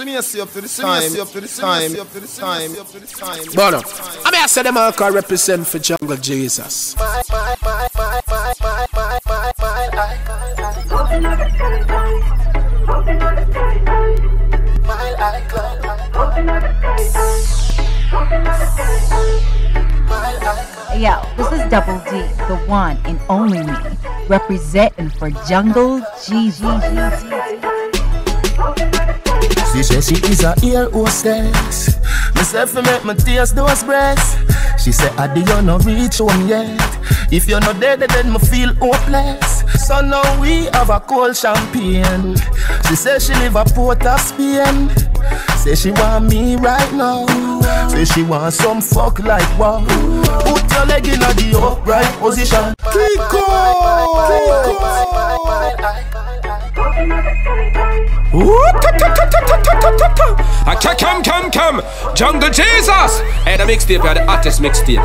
Time. Bono, I mean, I said them all can represent for Jungle Jesus. Yo, this is Double D, the one and only me, representing for Jungle GG. She said she is a ear hostess. Me say fi make my tears those breasts. She said I do you not reach home yet. If you're not dead, then me feel hopeless. So now we have a cold champagne. She said she live a port of Spain. Say she want me right now. Say she want some fuck like wow. Put your leg in the upright position. Kiko! Kiko! Come! Jungle Jesus! Hey, the mixtape, the artist mixtape.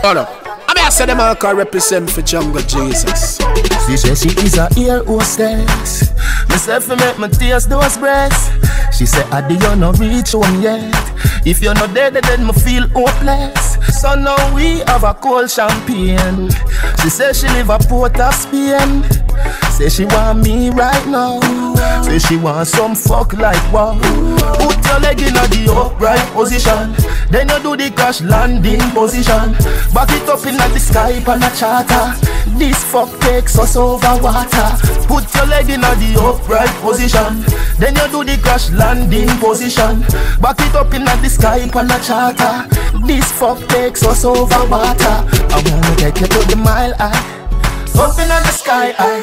Hold up. I said them all can represent for Jungle Jesus. She said she is a ear hostess. Me say fi make my tears those breasts. She said I do you not reach home yet. If you're not dead, then me feel hopeless. So now we have a cold champagne. She said she live a port of Spain. Say she want me right now. Say she want some fuck like wow. Put your leg in the upright position. Then you do the crash landing position. Back it up in the sky on a charter. This fuck takes us over water. Put your leg in the upright position. Then you do the crash landing position. Back it up in the sky on a charter. This fuck takes us over water. I wanna take you to the mile high. Up in the sky high.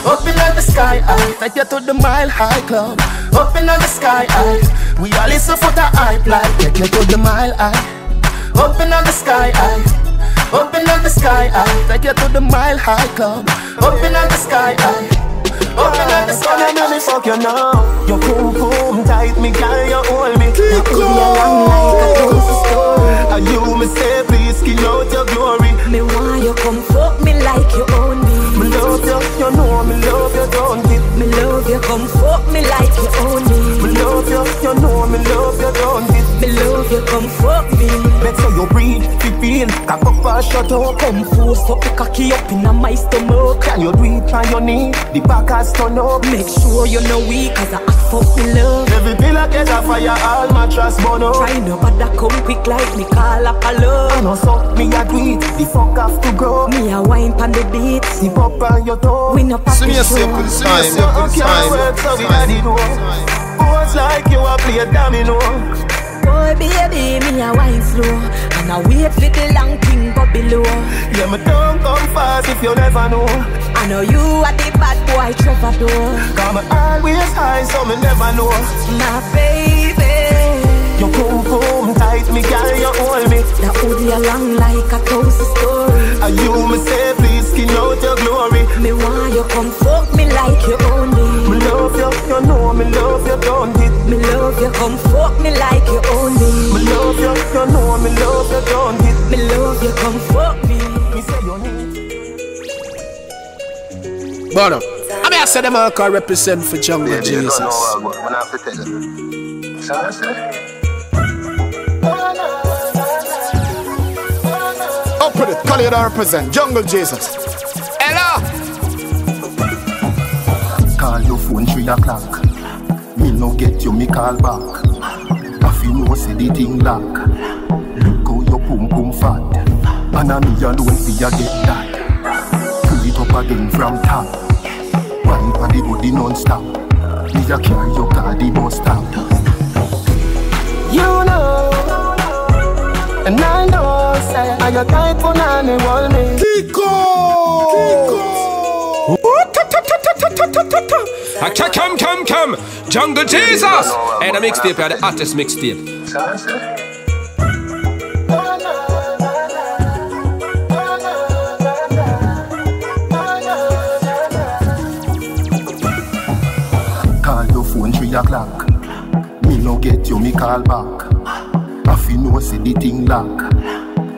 Up in the sky high, take you to the mile high club. Up in the sky high, we all listen for the hype like. Take you to the mile high. Up in the sky high, up in the sky high, take you to the mile high club. Up in the sky high. I know me fuck you now. Your boom boom tight, me girl, you hold me. You could be along like a ghost story. And you me say please kill out your glory. Me want you come fuck me like you own me. Me love you know me love you don't it. Me love you come fuck me like you own me. Me love you know me love you don't it. Me love you come fuck me. Better you breathe, feel cock up and shut up. Come force up the cocky up in my stomach. Can you do it on your knee? The back has turned up. Make sure you know weak as I act for me love. Every pillar get a fire, all mattress burn up. Try no bother come quick like me call up a love. I know so, me a tweet, the fuck have to go. Me a wine pan the beat, the pop on your toe. We no pass the show, so I can't work so we had it all. Boys like you a play domino. Boy, baby, me a wine slow, and I wait for the long thing up below. Yeah, me don't come fast if you never know. I know you are the bad boy troubadour. Cause me always high, so me never know. My baby, you come home tight, me girl, you hold me. That hoodie along like a cozy story. And you me say, please skin out your glory. Me want you come fuck me like you own me. Me love you know me love you don't it. Me love you come fuck me like you own me. Me love you know me love you don't it. Me love you come fuck me. Me say your name. Bono, I mean I said them all can represent for Jungle Jesus. When I have to tell you. So I said. Up with it, call it I represent Jungle Jesus. Hello. Call your phone 3 o'clock. Me no get you, me call back. If you know see the thing lock. Look how your pum pum fat. And I me alone see ya get that. Pull it up again from top. Wine for the body non-stop. Me a carry your car the bus stop. You know, and I know say I your type for nanny wall me. Kiko. Come, Jungle Jesus! And a mixtape, the artist mixtape. Call your phone 3 o'clock. Me no get you, me call back. If you know see the thing lock.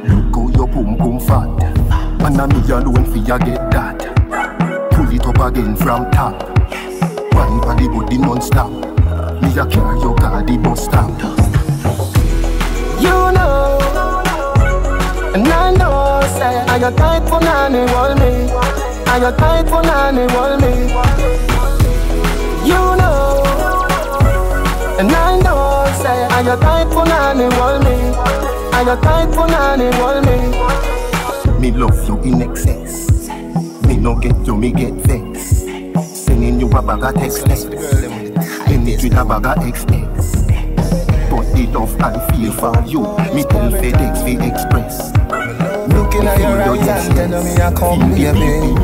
Look how your pum pum fat. And I me alone fi ya get that. it up again from top. One for the body non-stop. Me a carry your car the bus stop. You know, and I know, say I got tight for nanny wall me. I got tight for nanny wall me. You know, and I know, say I got tight for nanny wall me. I got tight for nanny wall me. Me love you in excess. Me no get you, me get vexed. Sending you a bag of text. Then it with a bag of X-X. It off and feel for you. Me tell FedEx we express. Looking at your eyes and telling me I come here, baby.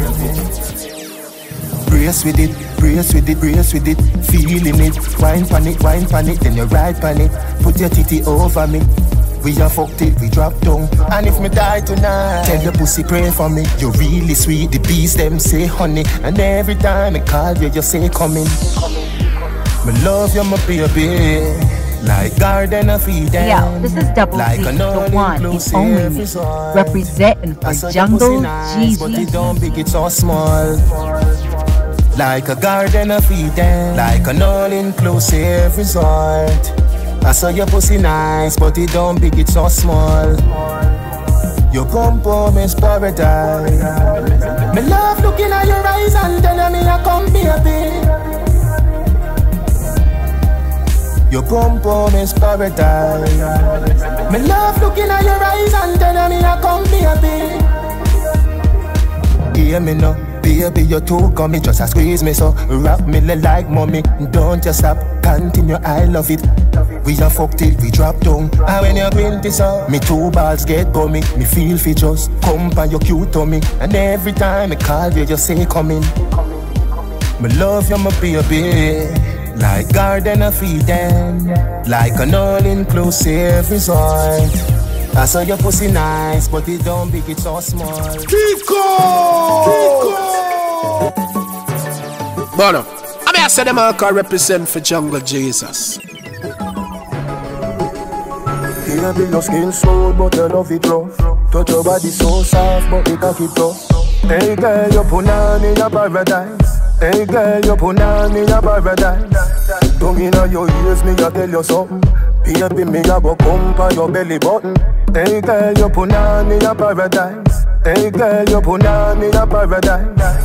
Brace with it, brace with it, brace with it. Feeling it, wine panic, then you ride panic. Put your titty over me. We are fucked it, we drop down. And if me die tonight, tell the pussy pray for me. You're really sweet, the bees them say honey. And every time I call you, you say coming. Me love you, my baby. Like garden of Eden. Yeah, this is Double like Z, the one, the only me, representing for Jungle Jesus. But it don't big, it's so small. Like a garden of Eden, like an all-inclusive resort. I saw your pussy nice, but it don't big, it's so small. Your compo is paradise. Me love looking at your eyes and telling me I come baby. Your pom-pom is paradise. Me love looking at your eyes and telling me I come baby. Hear me now, baby, you're too gummy. Just a squeeze me so, wrap me like mommy. Don't just stop, continue, I love it. We are fucked till we drop down. And when you print this up, me two balls get gummy. Me feel fi just come by your cute tummy. And every time I call you, you say coming. Me love you, my baby. Like garden of Eden, like an all-inclusive resort. I saw your pussy nice, but it don't big, it's so small. Kiko! Kiko! Bono, I mean I said them all can represent for Jungle Jesus. Here be your skin so, but you love it rough. Touch your body so soft, but it can keep tough. Hey girl, your punani, your paradise. Hey girl, your punani, your paradise. Don't you know your ears, me a tell you something. Baby, me a go come for your belly button. Hey girl, your punani, your paradise. Hey girl, your punani, your paradise.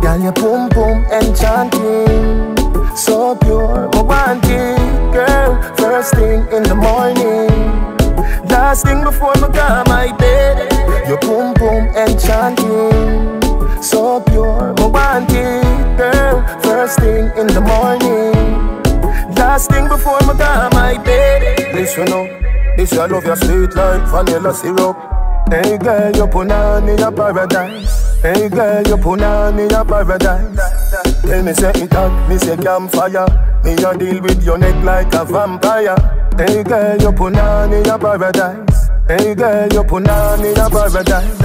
Girl, your pum pum enchanting, so pure, I want it, girl. First thing in the morning, last thing before me got my bed. Your boom boom enchanting, so pure, I want it, girl. First thing in the morning, last thing before me got my bed. This you know, this you love your sweet like vanilla syrup. Hey girl, your punani, your paradise. Hey girl, your punani, your paradise. Tell me say it hot, me say campfire. Me a deal with your neck like a vampire. Hey girl, your punani, your paradise. Hey girl, your punani, your paradise.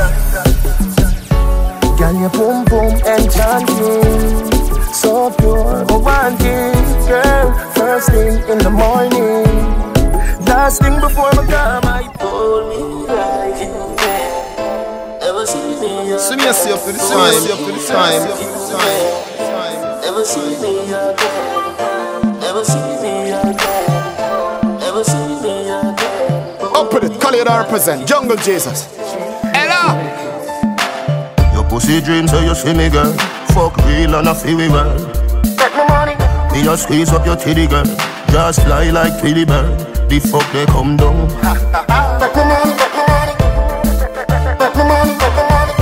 Girl, your boom boom enchanting, so pure, I want it, girl. First thing in the morning, last thing before I come, I told me I can get. Ever see me again? See me yourself for this time. Ever see me again? Ever see me again? Up with it, call it I represent Jungle Jesus. Hello. Your pussy dreams so you see me girl. Fuck real and I feel we well. Take my money. Me just squeeze up your titty girl. Just fly like Tweety Bird. The fuck they come down. Take my money, take my money. Take my money, take my money.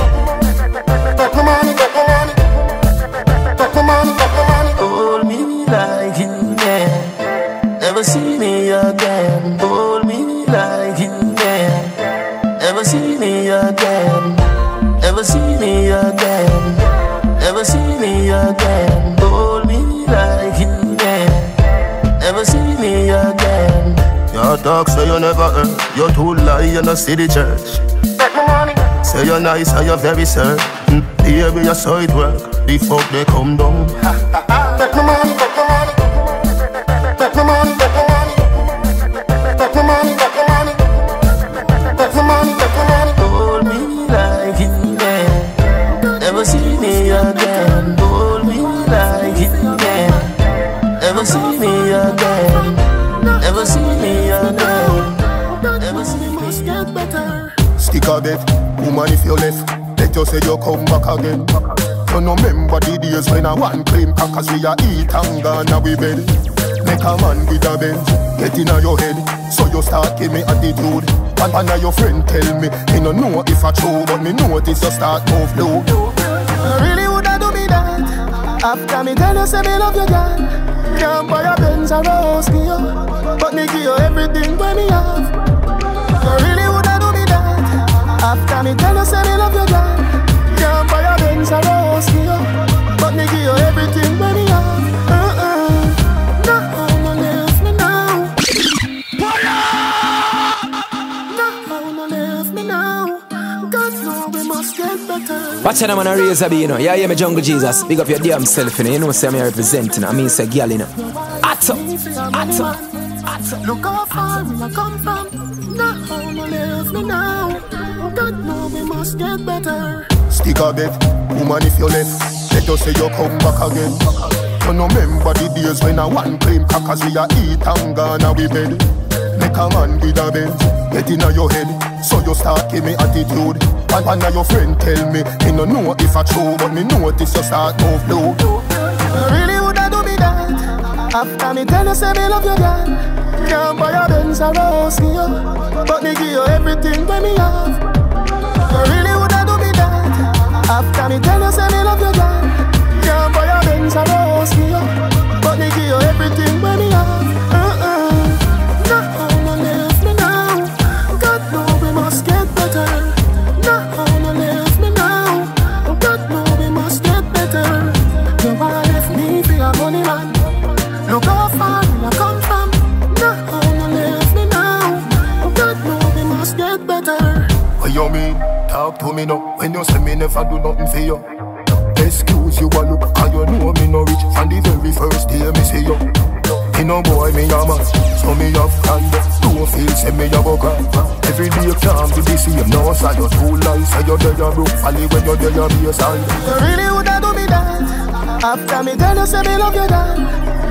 Take my money, take my money. Take my money, take my money. Hold me like you can. Never see me again. Hold me like you can. Ever see me again? Ever see me again? Ever see me again? Hold me like you can. Ever see me again? Your dog say you never earn. You too lie in the city church. Take my money. Say you're nice and you're very sir. Here with your side work. The fuck they come down. Take my money, take my money. Take my money, take my money. Take my money, take my money. Take my money, take my money. Hold me like in there. Never see me. stick a bet. Woman, if you left, let you say you come back again. You no remember the days when I want cream packers we a eat and gone away bed. Make a man with a bend, get in your head. So you start give me attitude. And now your friend tell me, he no know if I true, but me notice you start move low. Really woulda do me that? After me tell you say me love you, girl. Can't buy a Benz or a house for you, but me give you everything when me have. You really woulda do me that? After me tell you say me love you, girl. Can't buy a Benz or a house for you, but me give you everything when me have. No, no leave me now. No, no leave me now. God know we must get better. Watch out, I'm on a razor, you know. Yeah, me Jungle Jesus. Big up your damn self, you know. You know, say me representing. I mean, say girl, you know. Atta. Look how far we come from. Not how we live me now. God know we must get better. Stick a bet, woman, if you left, let us say you come back again. You no remember the days when I want cream crackers we a eat and gone away bed. Make a man with a bend, get in your head. So you start give me attitude. And now your friend tell me, he no know if I true, but me notice you start move low. Really woulda do me that? After me tell you say me love you, girl. Can't buy a Benz or a house for you, but me give you everything when me have. Really woulda do me that? After me tell you say me love you, girl. Can't buy a Benz or a house for you, but me give you everything when me have. No, leave me now. God know we must get better. You mean, talk to me now. When you say me never do nothing for you, excuse you a look, and you know me no rich. From the very first day me see you, me no boy, me a man. So me have kind, don't feel say me a bugger. Every day you can't be the same. Now say you too lies, say you there a broke alley when you there a baseline. You really woulda do me that? After me tell you say me love you, girl.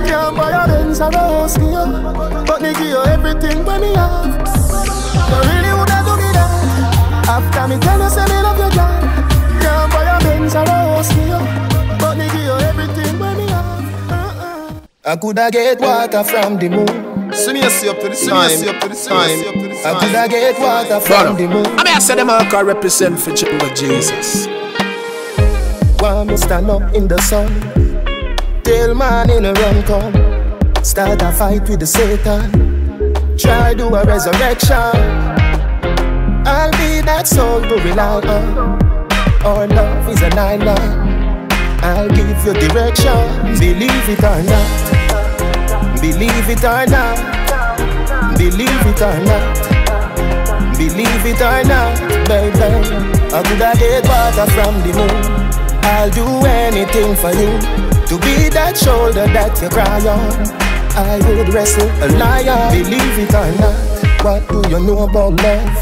Can't buy a Benz or a house for you, but me give you everything when me have. You really woulda do me that? After me tell you say me love you, girl. Can't buy a Benz or a house for you, but me give you everything when me have. I coulda get water from the moon. See me up to the time. I coulda get water from the moon. I mean I say them all can represent for Jesus. While me stand up in the sun, tell man in a run come. Start a fight with the Satan. Try do a resurrection. I'll be that soul to rely on. Our love is an island. I'll give you direction. Believe it or not. Believe it or not. Believe it or not. Believe it or not, baby. I coulda get water from the moon. I'll do anything for you to be that shoulder that you cry on. I would wrestle a lion. Believe it or not. What do you know about love?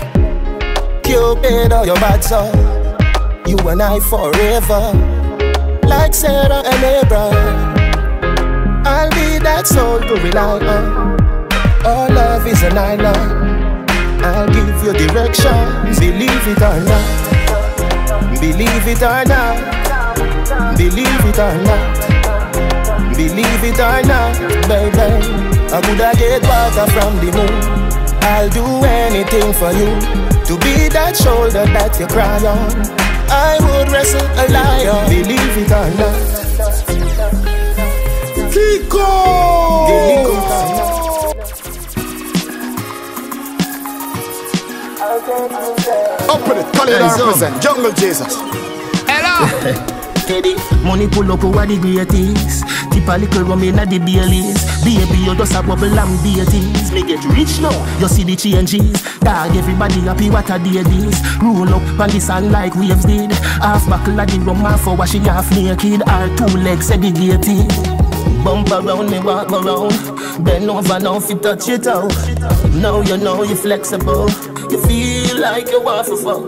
You paid all your bats up. You and I forever, like Sarah and Abraham. I'll be that soul to rely on. Our love is an island. I'll give you direction. Believe it or not. Believe it or not. Believe it or not. Believe it or not, baby. I coulda get water from the moon. I'll do anything for you to be that shoulder that you cry on. I would wrestle a lion. Believe it or not. Kiko! Believe it or not. Up with it, call it represent Jungle Jesus. Hello! Teddy, money pull up over the greatest. Tip a little rum in the bellies. Baby, you just a bubble and deities. Me get rich now, you see the changes. Dog, everybody happy what a day this. Roll up on the sand like waves did. Half buckle of the rum, half hour she half naked. Her two legs segregated. Bump around, me walk around. Bend over now if you touch it out. Now you know you're flexible. You feel like you want to fuck.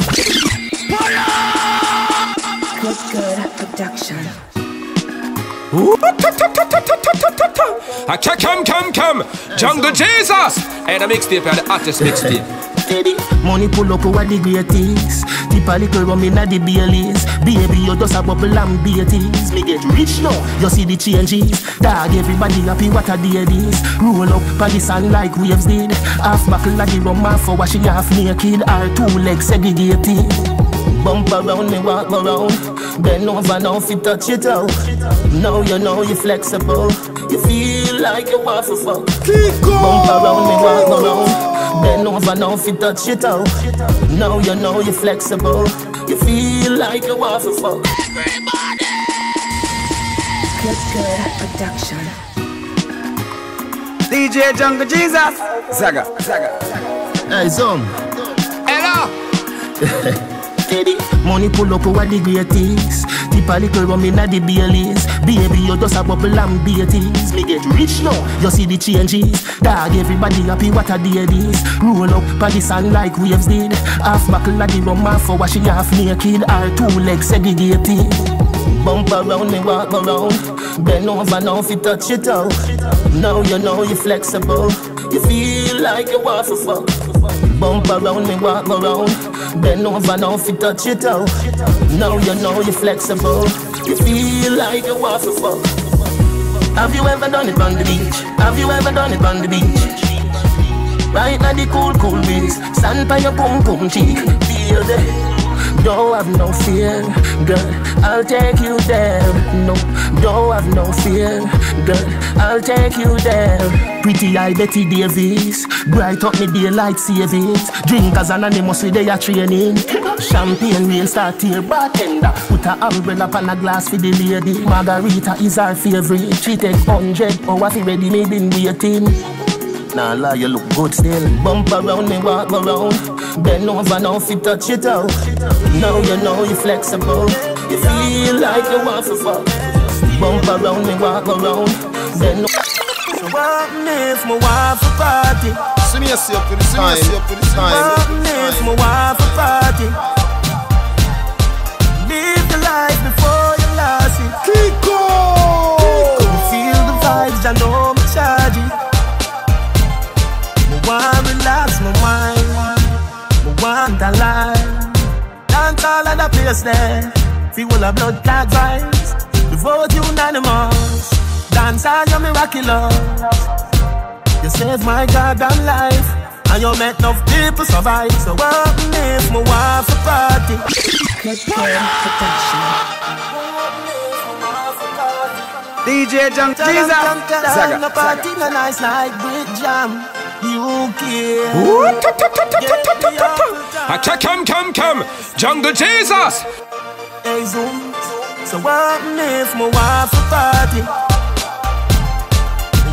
Good, good production. Come, Jungle Jesus! And a mixtape, and the artist mixtape. steady. Money pull up over the greatest. Tip a little rum inna the Baileys. Baby, you just a bubble and beaties. Me get rich now, you see the changes. Dog, everybody happy, what a day this. Roll up by the sun like waves did. Half buckle of the rum, half for washing, half naked. All two legs segregated. Bump around, me walk around. Bend over now, fit touch it out. Now you know you're flexible. You feel like you want to fuck. Keep going. Bump around, me walk around. Bend over now, fit touch it out. Now you know you're flexible. You feel like you want to fuck. Everybody. Let's go that production. DJ Jungle Jesus. Zaga, Zaga, Zaga. Hey, Zoom. Hello. Money pull up over the greatest. Tip a little rum inna the Baileys. Baby, you just a bubble and beaties. Me get rich now, you see the changes. Dog, everybody happy, what a day this. Roll up by the sun like waves did. Half buckle of the rum, half for washing, half naked. All two legs segregated. Bump around, me walk around. Bend over now, fit touch it out. Now you know you're flexible. You feel like you want to fuck. Bump around, me walk around. Bend over now, fit touch it out. Now you know you're flexible. You feel like you want to fuck. Have you ever done it on the beach? Have you ever done it on the beach? Right now the cool, cool breeze. Stand by your pum pum cheek. Feel the. Don't have no fear, girl. I'll take you there. No, don't have no fear, girl. I'll take you there. Pretty eye Betty Davis, bright up me daylight savings. Drinkers anonymous with their training. Champagne rain start here, bartender. Put a umbrella pan a glass for the lady. Margarita is our favorite. She take 100 hours ready, me been waiting. Nah lie, you look good still. Bump around me, walk around. Bend over now, fit touch it out. Now you know you're flexible. You feel like you want to fuck. Bump around me, walk around. Bend what if my wife a party? See me a sip for the time. What if my wife a party? Live the life before you lost it. Kiko! You feel the vibes, I know me charge it. Me want relax, my mind. Me want a line. Dance all at the place there. Feel all the blood clot vibes. The vote unanimous. Dance all you me rocky love. You save my goddamn life, and you make enough people survive. So what if my wife a party? Let's go for DJ Jungle Jesus. Zaga, party a nice night with jam. You care. Come, Jungle Jesus. Hey Zoom. So what if my wife a party?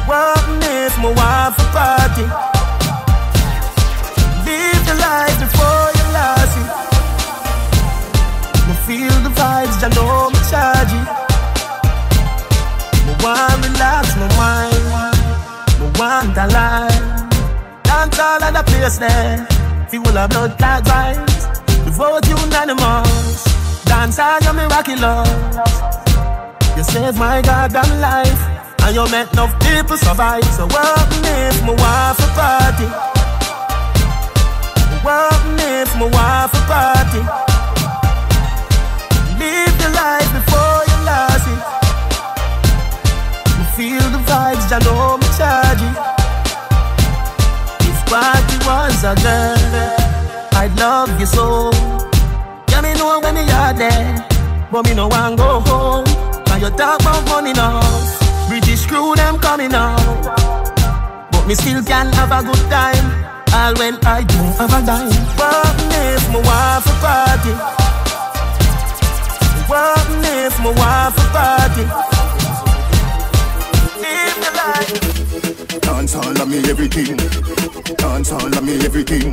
What if my wife a party? Live the life before you lost it. I feel the vibes, I know me charge it. I want to relax my mind. I want a line. Dance all at the place there. Feel all the blood clot vibes. The vote unanimous. Dance all you me rocky love. You save my goddamn life. And you make enough people survive. So what if my wife a party? What if my wife a party? Live the life before you lost it. You feel the vibes, I know me charge it. If party was a girl, I'd love you so. Yeah, me know when you are there, but me no one go home. And you talk about money now. British crew, them coming out. But me still can have a good time. All when I don't have a dime. What if my wife a party? What if my wife a party? Live the life. Dance all of me everything. Dance all of me everything.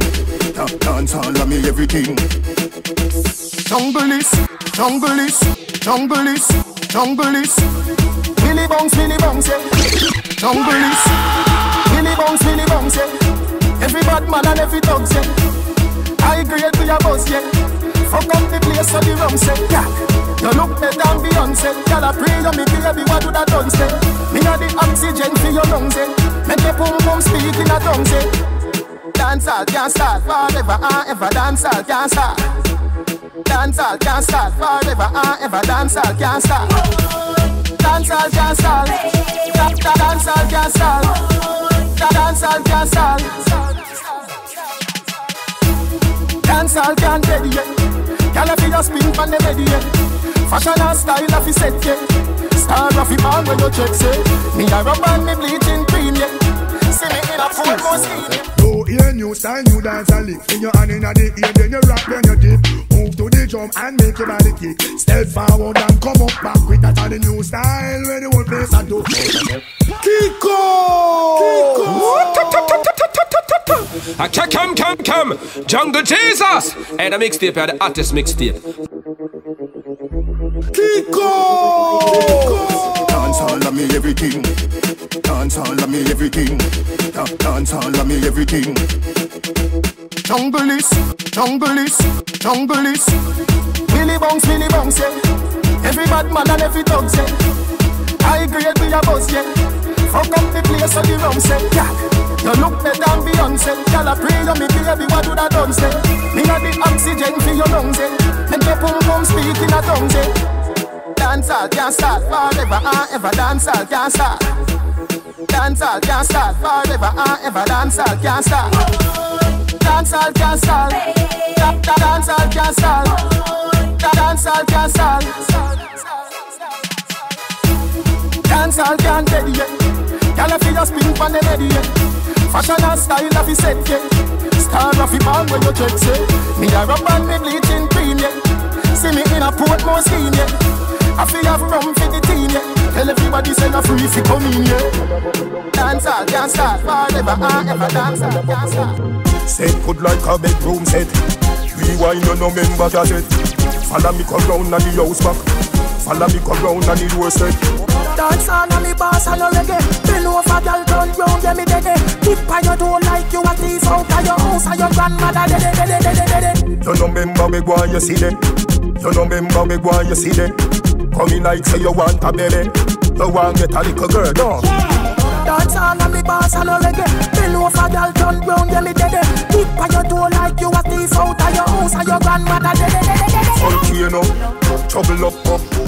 Dance all of me everything. Jungle is, jungle is, jungle is, jungle is. Billy bounce, yeah. Jungle is. Billy bounce, yeah. Every bad man and every dog, yeah. I grade to your boss, yeah. Fuck up the place of the rum, yeah. You look better than Beyonce. Y'all a pray on me, baby, what do that done, say? Me a the oxygen for your lungs, yeah. Make your pum pum speak in a tongue, yeah. Dancehall can't start forever and ever. Dancehall can't start. Dancehall can't start forever and ever. Dancehall can't start. Dancehall can't start. Dancehall can't start. Dancehall can't start. Dancehall can't ready yet. Gyal a fi just spin pon the ready yet. Fashion and style a fi set yet. Star a fi ball when you check say. Me a rub and me bleaching cream yet. See me in a full costume. Yeah, new style, new dance and lick. In your hand in a dip, yeah, then you rock when you dip. Move to the drum and make your body kick. Step forward and come up back quick. That's all the new style where the whole place I do. Kiko! Kiko! I come Jungle Jesus! And a mixtape, the artist mixtape. Kiko! Kiko! Dance all of me everything. Dance all of me everything. Dance all of me everything. Jungle is, jungle is, jungle is. Billy bounce, yeah. Every bad man and every dog, yeah. I grade with a boss, yeah. Fuck up the place of the rum, yeah. You look better than Beyonce. Y'all a pray on me baby, what do that done, say? Me got the oxygen for your lungs, yeah. And the pum-pum speak in a tongue, yeah. Dancehall can't start forever and ever. Dancehall can't start. Dancehall can't start forever and ever. Dancehall can't start. Dancehall can't start. Dancehall can't start. Dancehall can't start. Dancehall can't ready yet. Gyal a fi just spin pon the ready yet. Fashion and style a fi set yet. Star a fi ball when you check say. Me a rub and me bleaching cream yet. See me in a Portmore scene yet. I fi have rum for the team yet. Tell everybody say no free fi come in here. Dancehall can't start forever and ever. Dancehall can't start. Set good like a bedroom set. Rewind you no member that it. Follow me come round on the house back. Follow me come round on the doorstep. Dancehall on me bass and no reggae. Below for girl turn round yeah me dede. Tip on your door like you a thief out of your house and your grandmother dede dede dede dede. You no member me go and you see them. You no member me go and you see them. Come in like say you want a baby. You want get a little girl, no? Dancehall on me bass and no reggae. Below for girl turn round yeah me dede. Tip on your door like you a thief out of your house and your grandmother dede dede dede. Volcano, trouble up.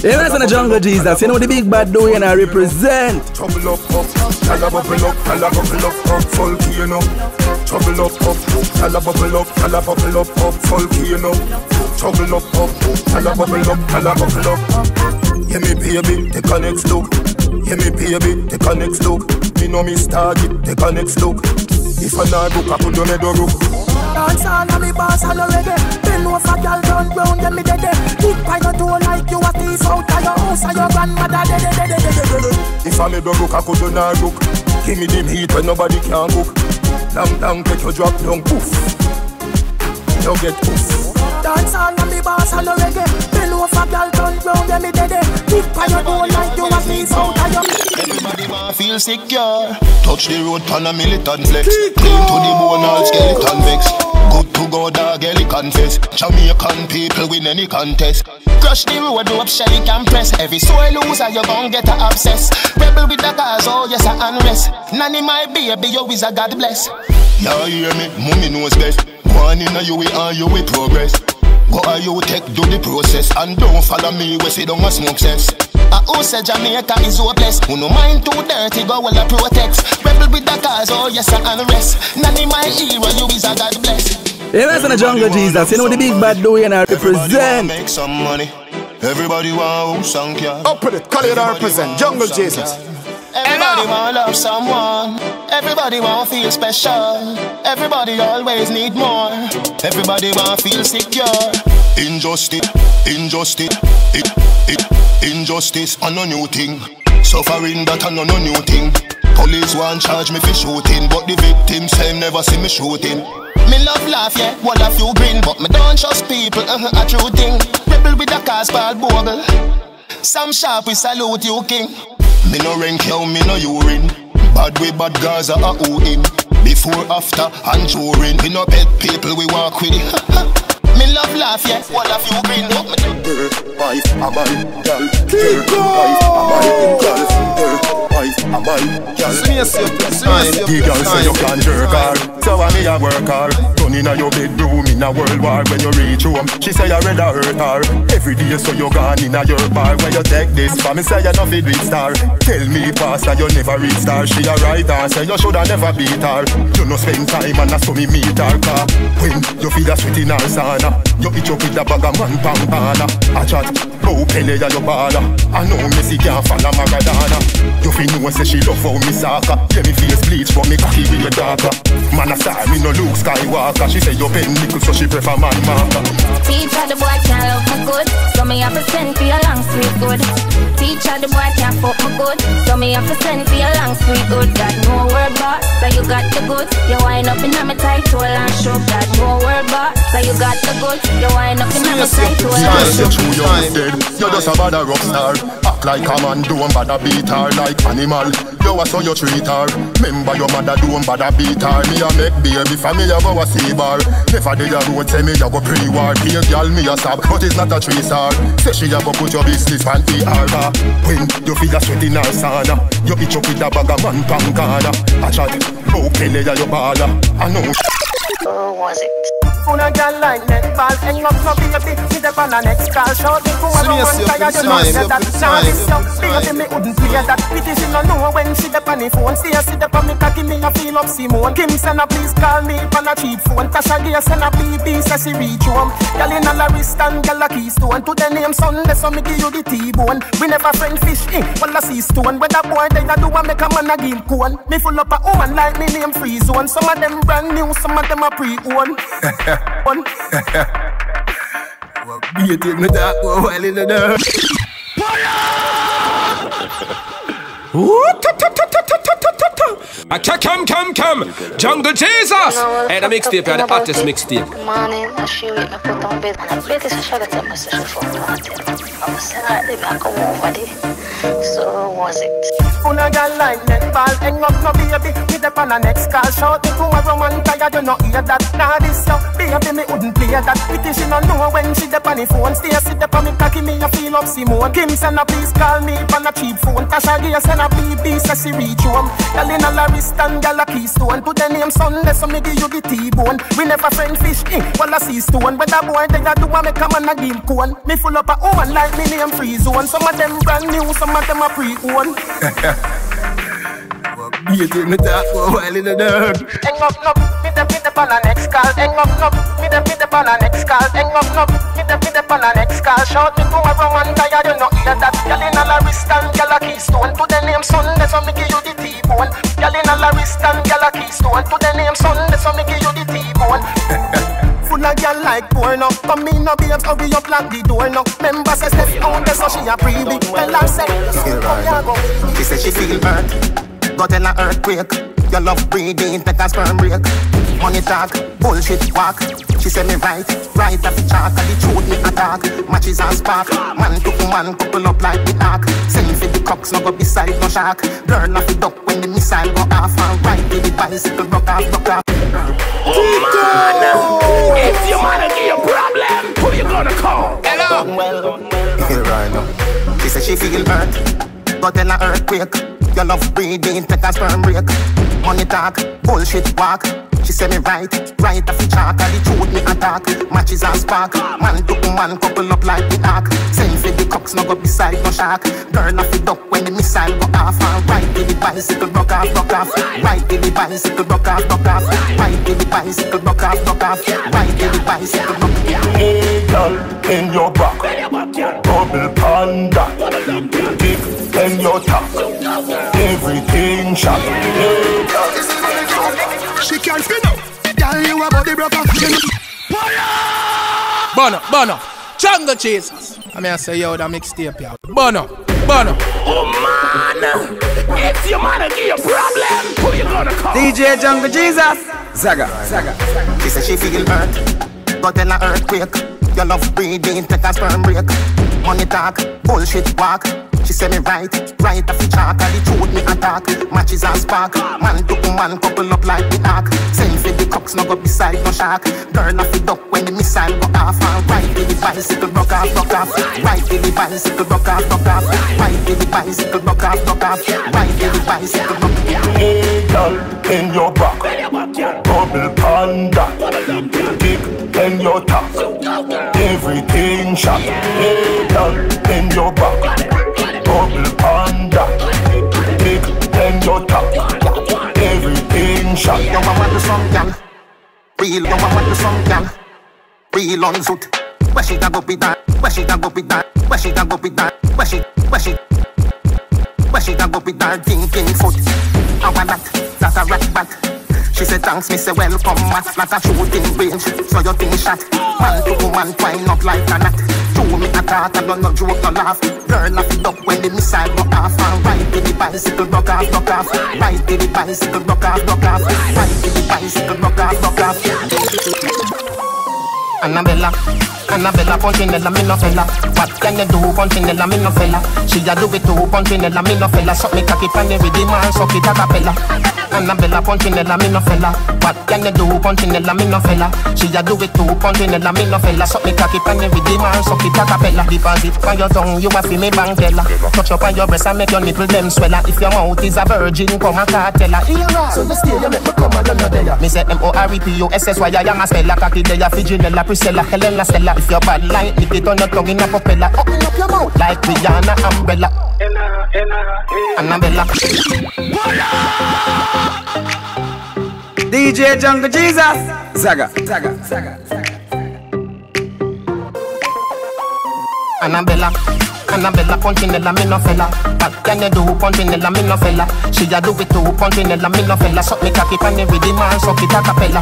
Yeah, that's on the Jungle Jesus. You know the big bad doing and I represent. Trouble up, calabubble up, volcano. Trouble up, calabubble up, volcano. Trouble up, calabubble up. Yeah, me baby, take a next look. Yeah, me baby, take a next look. Me know me started, take a next look. If I not book, I put on the door. Dancehall on me bass and no reggae. Bend over, girl, turn round, yeah me dede. Tip on your toe like you a thief out of your house and your grandmother dede dede dede. If I me don't look, I could do not look. Give me them heat when nobody can cook. Dang dang, take your drop down, poof. You get poof. Dancehall on me bass and no reggae. Bend over, girl, turn round, yeah me dede. Tip on your toe like you a thief out of your. Everybody wanna feel secure. Touch the road, pan a militant flex. Clean to the bone, all skeleton vex. Good to go, dog, yeah, confess. Jamaican people win any contest. Crush the road, do up, shake and press. Every soil loser, you gon' get a obsessed. Rebel with the cause, oh yes, I unrest. Nanny my baby, you is a God bless. Yeah, you hear me, mommy knows best. One in a you way, and you way progress. Go a you take, do the process. And don't follow me, we see don't a smoke sense. A who say Jamaica is hopeless. Who no mind too dirty, go all the protects. Rebel with the cause, oh yes, I unrest. Nanny my hero, you is a God bless. Yeah, that's on the Jungle Jesus. You know the big bad doing and I represent. Make some money. Everybody want house and car. Up with it, call it I represent. Jungle Jesus. Everybody want love someone. Everybody want feel special. Everybody always need more. Everybody want feel secure. Injustice, injustice, injustice and no new thing. Suffering that and no new thing. Police want charge me for shooting, but the victims same never see me shooting. Me love laugh, yeah, one of you grin. But me don't trust people, a true thing. Rebel with a cause called Bogle. Some sharp, we salute you, king. Me no rank how me no urine. Bad way, bad guys are who in. Before, after, and during. We no pet people, we walk with it. me love laugh, yeah. All of you green up me wife, a man, girl. Kiko! Wife, a man, girl. Wife, a man, girl. The girl say you can jerk her, so I me a work her. Turn inna your bedroom in a world war when you reach home. She say I rather hurt her. Every day so you gone inna your bar when you take this. For me say you no fit with star. Tell me pastor you never reach star. She a writer, say you shoulda never beat her. You no spend time and that's so me meet her car. When you feel a sweat in her sauna, you eat up with a bag of man pampana. I chat, bow Pele ya your bala. I know Messi can't follow Maradona. You feel no one say she love how me soccer. Yeah me face bleach but me cocky with your daughter. Man a star me no Luke Skywalker. She say you pen nickel so she prefer man marker. Teacher the boy can't love me good, so me have to send for your long sweet good. Teacher the boy can't fuck me good, so me have to send for your long sweet good. Got no word but so you got the goods. You wind up in my tight hole and shove that. No word but so you got the goods. You wind up in my tight hole and shove that. You're just a bad rock star. Act like a man, don't bother beat her like animal. You are so you treat her. Remember your mother, don't bother beat her. Me a make baby for me, I go a save her. Never did a road, say me I go pre-war. Be a girl, me a stab, but it's not a tree star. Say she a go put your business on the arbor. When you feel a sweat in her sauna, you eat up with a bag of man pancada. I chat, oh Pele ya your baller. I know. Who was it? Una girl like netball, hang up so baby, sit up on the next call. Shout it for a woman, tired you know say that. Now this young baby me wouldn't play that. Pity she no know when she up on the phone. Stay a sit up on me cocky, me a feel up Simone. Kim send a please call me on a cheap phone. Tasha Gay send a BB, say she reach home. Girl in a la wrist and girl a keystone. To the name Sunday, so me give you the T-bone. We never friend fish, well a sea stone. When a boy they a do a make a man a give cone. Me full up a woman like me name Free Zone. Some of them brand new, some of them a pre-owned. One. Well, be it in the dark, well in the dark. I can't come. Jungle Jesus. And a mixtape, and the artist mixtape. So was it? Una girl like netball, hang up no baby, hit up on the next call. Shout it to a woman, tired you know hear that. Now this young baby me wouldn't play that. Pity she no know when she up on the phone. Stay sit up on me cocky, me a feel up Simone. Kim send a please call me on a cheap phone. Tasha Gay send a BB, say she reach home. Girl in a la wrist and girl a keystone. Put the name Sunday, so me give you the T-bone. We never friend fish, well a sea stone. But a boy they a do a make a man a game cone. Me full up a woman like me name Free Zone. Some of them brand new, some of them a pre-owned. Well, be it in the dark, well in the dark. Hang up, meet up on the next call. Hang up, meet up on the next call. Hang up, meet up on the next call. Shout me to a woman, tired you know hear that. Girl in a la wrist and girl a keystone. To the name Sunday, so me give you the T-bone. Girl in a la wrist and girl a keystone. To the name Sunday, so me give you the T-bone. Full of girl like porno. Come in no babes, hurry up, lock the door now. Member says step down there, so she a freebie. Tell her say, she said she feel burnt. Go tell her earthquake. Your love breathing, take a sperm break. Money talk, bullshit walk. She said me right off the chalk. The truth me attack, matches and spark. Man to woman, couple up like the ark. Send for the cocks, no go beside no shark. Burn off the duck when the missile go off. And ride to the bicycle, rock off. Oh, man. It's your man and your problem. Who you gonna call? Hello? Here I know. She said she feel hurt. Got an earthquake. Your love breathing, take a sperm break. Money talk, bullshit walk. She said me right off the chalk. The truth me attack, matches and spark. Man to woman, couple up like the ark. Send for the cocks, no go beside no shark. Burn off the duck when the missile go off. And ride to the bicycle, rock off. Ride to the bicycle, rock off. Ride to the bicycle, rock off. Ride to the bicycle, rock off. Hey girl, in your back, double panda, big in your top, everything shot. Hey girl, she can't spin up. Tell you about the broker. Fire! Bono. Jungle Jesus. I mean, I say, yo, that mixtape, yo. Bono. Oh, man. It's your man and your problem. Who you gonna call? DJ Jungle Jesus. Zaga. She said she feel hurt. Got an earthquake. Your love breathing, take a sperm break. Money talk, bullshit walk. She say me right, right off the chalk. And the truth me attack, matches and spark. Man to man couple up like the ark. Send for the cocks, no go beside no shark. Girl off the duck when the missile go off. And ride with the bicycle, rock off, rock off. Ride with the bicycle, rock off, rock off. Ride with the bicycle, rock off, rock off. Ride with the bicycle, rock off. Hey girl, in your back, double panda, big in your top, everything shot. Hey girl, in your back, double panda, big and your top, everything shot. Yo, I want the song, girl. Real, yo, I want the song, girl. Real on suit. Where she da go be that? Where she da go be that? Where she da go be that? Where she da go be that? Thinking foot. I want that a rat back. She said thanks, me say welcome, mass like a shooting range. So your thing shot, man to woman twine up like a knot. Chew me a tart, I don't know joke, no laugh. Girl off it up when the missile go off. And ride to the bicycle, rock off, rock off. Ride to the bicycle, rock off, rock off. Ride to the bicycle, rock off, rock off. Annabella, Annabella, Punchinella, me no fella. What can you do, Punchinella, me no fella? She a do it too, Punchinella, me no fella. Suck me cocky pan every day, man, suck it a cappella. Annabella, Punchinella, me no fella. What can you do, Punchinella, me no fella? She a do it too, Punchinella, me no fella. Suck me cocky pan every day, man, suck it a cappella. Deposit on your tongue, you a feel me bangella. Touch up on your breast and make your nipple them swella. If your mouth is a virgin, come a cartella. So this day you make me come and you know there. Me say M-O-R-E-P-U-S-S-Y, I am a spella. Cocky there, Figinella, Priscilla, Helena, Stella. If your bad light, if it on your tongue in a propeller, open up your mouth like Rihanna umbrella. Annabella. DJ Jungle Jesus. Saga. Annabella. Annabella, Punchinella, me no fella. What can you do, Punchinella, me no fella? She a do it too, Punchinella, me no fella. Suck me cocky pan every day, man, suck it a cappella.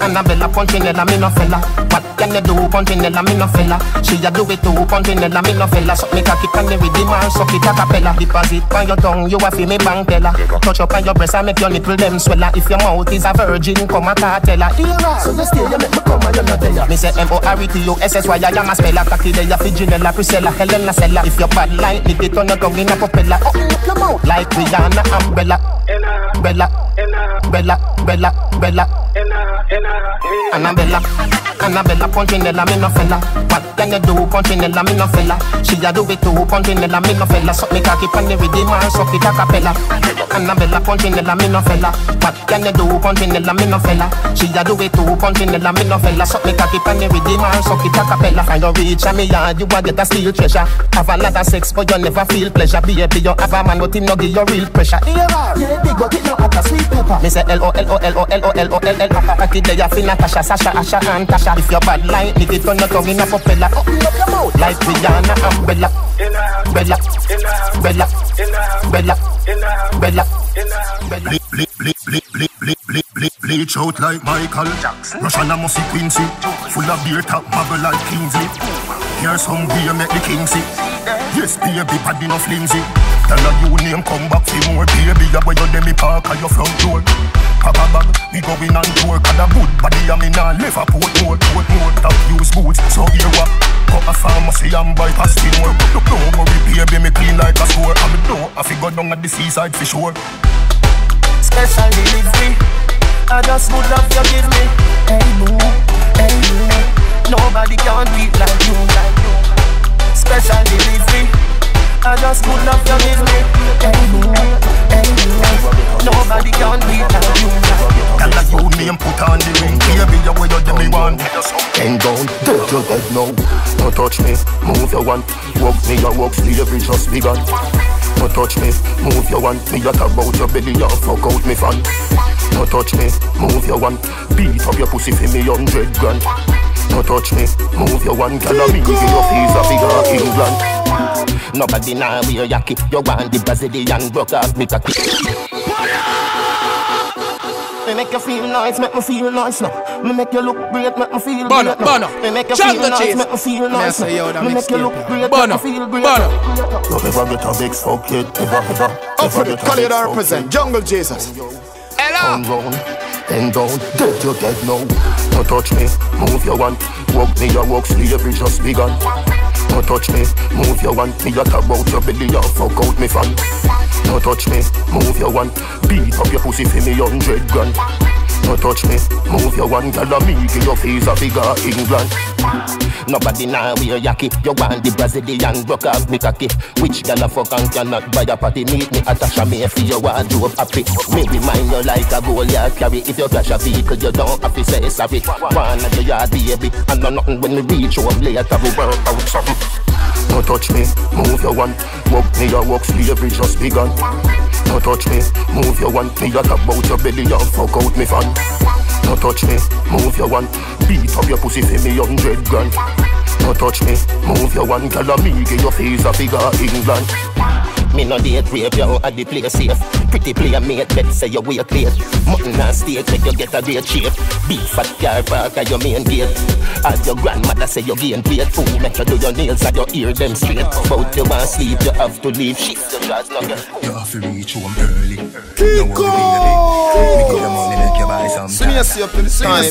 Annabella, Punchinella, me no fella. What can you do, Punchinella, me no fella? She a do it too, Punchinella, me no fella. Suck me cocky pan every day, man, suck it a cappella. Deposit on your tongue, you a feel me bangella. Touch up on your breast and make your nipple them swella. If your mouth is a virgin, come a cartella. So this day you make me come and you know there. Me say M-O-R-E-T-U-S-S-Y, I am a speller. Cocky there, Figinella, Priscilla, Helena, Stella. If your bad light, need it on your tongue in a propeller. Open up your mouth like Rihanna umbrella. Bella. Annabella, Punchinella, me no fella. What can you do, Punchinella, me no fella? She a do it too, Punchinella, me no fella. Suck me cocky pan every day, man, suck it a cappella. Annabella, Punchinella, me no fella. What can you do, Punchinella, me no fella? She a do it too, Punchinella, me no fella. Suck me cocky pan every day, man, suck it a cappella. Find your reach and me yard, you a get a steel treasure. Have a lot of sex, but you never feel pleasure. Baby, you have a man, but him no give you real pressure. Yeah, big but it no act a sweet pepper. Me say L-O-L-O-L-O-L-O-L-O-L-L. Cocky there, finna Tasha, Sasha, Asha, and Tasha. If your bad light, need it on your tongue in a propeller. Open up your mouth like Rihanna umbrella. Bella. Bleach out like Michael Jackson. Russian and Mossy Quincy. Full of beer top, marble like Kingsley. Here's some beer, make the king see. Yes, baby, body no flimsy. Tell her you name, come back for more. Baby, you where you demi park at your front door. Papa bag, we going on tour. Got a good body, I'm in a Liverpool. More top use boots, so here what? Got a pharmacy and bypass teamwork. Don't worry, baby, me clean like a score. I'm the door, I figure down at the seaside for sure. Special delivery, I just would love you give me. Hey boo, nobody can beat like you. Special delivery, I just would love you give me. Hey boo, nobody can beat like you. Can I go me and put on the ring? Baby, you where you give me one. Bend down, take your head now. Don't touch me, move your one. Walk me, I walk slavery just begun. No touch me, move your one. Me at about your belly, you fuck out me fan. No touch me, move your one. Beat up your pussy for me 100 grand. No touch me, move your one. Can I be giving your fees of your England? Nobody now wear your kit. You want the Brazilian broke off me cocky. Me make you feel nice, make me feel nice now. Me make you look great, make me feel great. Me make you feel nice, make me feel nice. Me make you look great, make me feel great. You ever get a big fuck kid? Ever. Up for the Collier represent Jungle Jesus. Hello. Bend down, take your head now. Don't touch me, move your one. Walk me, your walk, slavery just begun. No touch me, move your one. Me a tap out your belly and fuck out me fan. No touch me, move your one. Beat up your pussy for me 100 grand. No touch me, move your one. Tell me to your face a bigger England. Nobody now wear yaki. You want the Brazilian broke off me cocky. Which girl a fuck and cannot buy a party? Meet me at a shammy if you want to happy. Me remind you like a goal you carry. If you crash a vehicle you don't have to say sorry. One at your yard baby. And no nothing when we reach home later we work out something. No touch me, move your one. Walk me your walk, slavery just begun. No touch me, move your one. Me a tap out your belly and fuck out me fan. No touch me, move your one. Beat up your pussy for me 100 grand. No touch me, move your one. Tell me give your face a bigger England. Me no date rape, you at the place safe. Pretty player mate, bet say you wake late. Mutton and steak make you get a great shape. Big fat car park at your main gate. As your grandmother say you gain weight. Fool make you do your nails and your ear them straight. Bout you want sleep, you have to leave. Shit, you have to reach home early. Kiko! Kiko! See up in the time,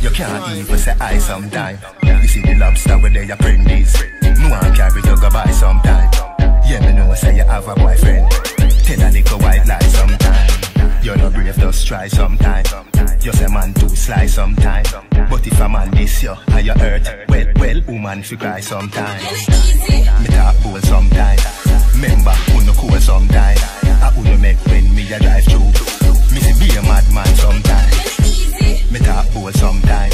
you can't even say I sometime. You see the lobster where they apprentice. No one carry you go by sometime. Yeah, me know say you have a boyfriend. Tell a nigga white lie sometime. You're not brave, just try sometime. You say man too sly sometime. But if a man diss you, are you hurt? Well, woman fi cry sometime. Me talk bold sometime. Member, who no cool sometime. I who no make when me a drive through. Me say be a madman sometime. Me talk bold sometime.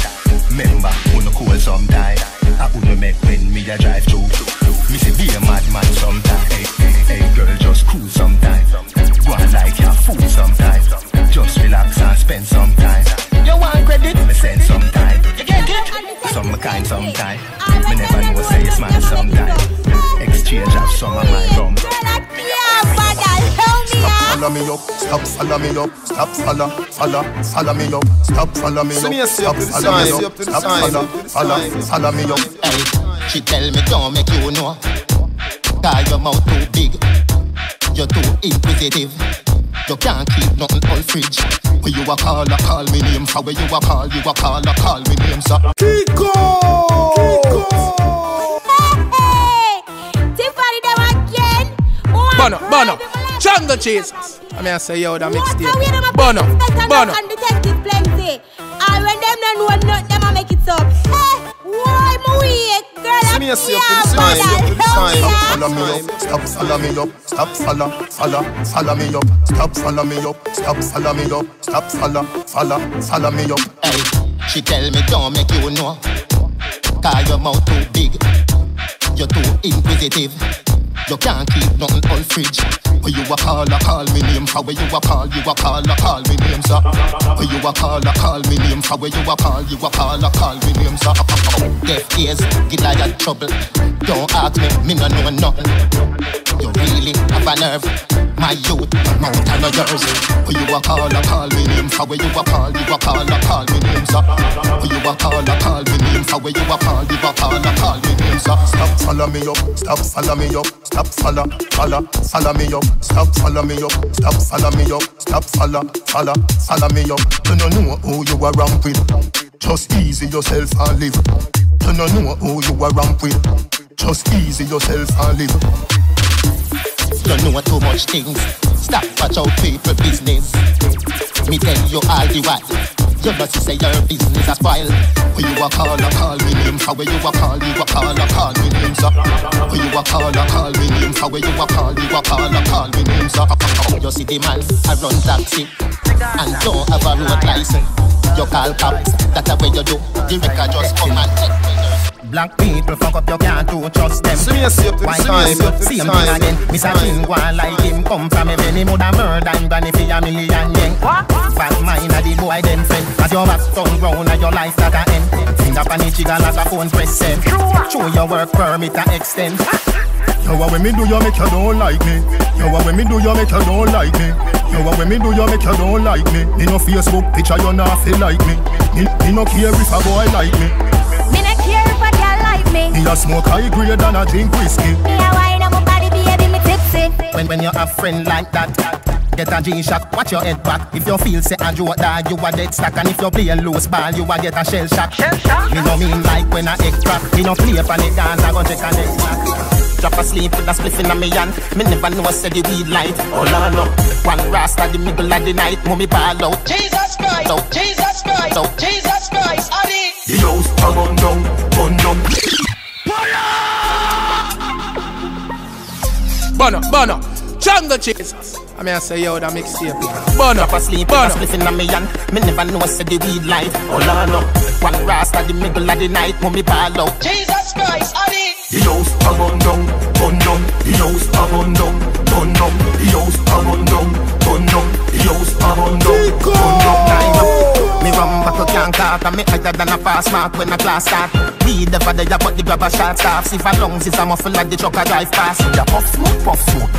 Member, who no cool sometime. I who no make when me a drive through. Me say be a madman sometime. Hey girl, just cool sometime. Go on like you're a fool sometime. Just relax and spend some time. You want credit? Me send some time. You get it? Some kind sometime. Me never know say it's mine sometime. Exchange of some of my rum. Stop follow me up, stop follow me up, stop follow me up, stop follow me up, stop follow me up. She tell me don't make you know. Cause your mouth too big. You're too inquisitive. You can't keep nothing on fridge. When you a call me name. For when you a call me name, sir. Kiko! Kiko! Hey! Tiffany them again! Bono! Jungle Jesus! I mean I say yo that mixtape. Bono! And detective plenty. And when them don't know nothing, them a make it up. Hey! Why am I weak? Girl, I'm here, but stop follow me up, stop follow me up, stop follow me up, stop follow me up, stop follow me up. Hey, she tell me don't make you know. Cause your mouth too big. You're too inquisitive. You can't keep nothing on fridge. When you a call me name. How when you a call me name, sir. When you a call me name. How when you a call me name, sir. Deaf ears, get like a trouble. Don't ask me, me no know nothing. You really have a nerve. My youth, mount and of yours. When you a call me name. How when you a call me name, sir. When you a call me name. How when you a call me name, sir. Stop follow me up, stop follow me up. Stop follow me up, stop follow me up, stop follow me up, stop follow me up. You don't know who you are ramp with, just easy yourself and live. You don't know who you are ramp with, just easy yourself and live. You know too much things, stop watch out people business. Me tell you all the while. You must say your business as well. When you a call me name. How when you a call me name, sir. When you a call me name. How when you a call me name, sir. You see the man, I run taxi and don't have a road license. You call cops, that's the way you do. The record just come and check. Black people fuck up, you can't do trust them. Why you see him thing again? Mr. King, one like him come from a venue. Mother murder him, granny for a million yen. Bad mind of the boy them friend. As your back turn round and your life that a end. Finger pan the jiggle as a phone press send. Show your work permit to extend. Yo, what when me do you make you don't like me? Yo, what when me do you make you don't like me? Yo, what when me do you make you don't like me? Me no Facebook picture you not feel like me. Me no care if a boy like me. Me no care if a girl like me. Me a smoke high grade and a drink whiskey. Me a wine up my body baby me tipsy. When you have friend like that. Get a jean shock, watch your head back. If you feel say a joke die, you a dead stack. And if you play a loose ball, you a get a shell shock. Me no mean like when I extract. Me no play up on the dance, I gon' take a neck back. Drop asleep with a spliff in me hand. Me never know say the weed light. Oh la no, one rasta the middle of the night. Mommy ball out. Jesus Christ, out. Jesus Christ, out. Jesus Christ, Adi. The house a run down, run down. Fire! Burn up, burn up. Jungle Jesus. I mean I say yo that mixtape. Burn up asleep, burn up. Spliffing on me hand. Me never know say the weed light. Oh la no, one rasta the middle of the night. Mommy ball out. Jesus Christ, Adi. The house a run down, run down. The house a run down, run down. The house a run down, run down. The house a run down, run down. Me run back to can't talk, and me higher than a fast mark when a class start. We never there, but the grabber shot stops. If I lungs is a muffle like the truck I drive past. The puff smoke,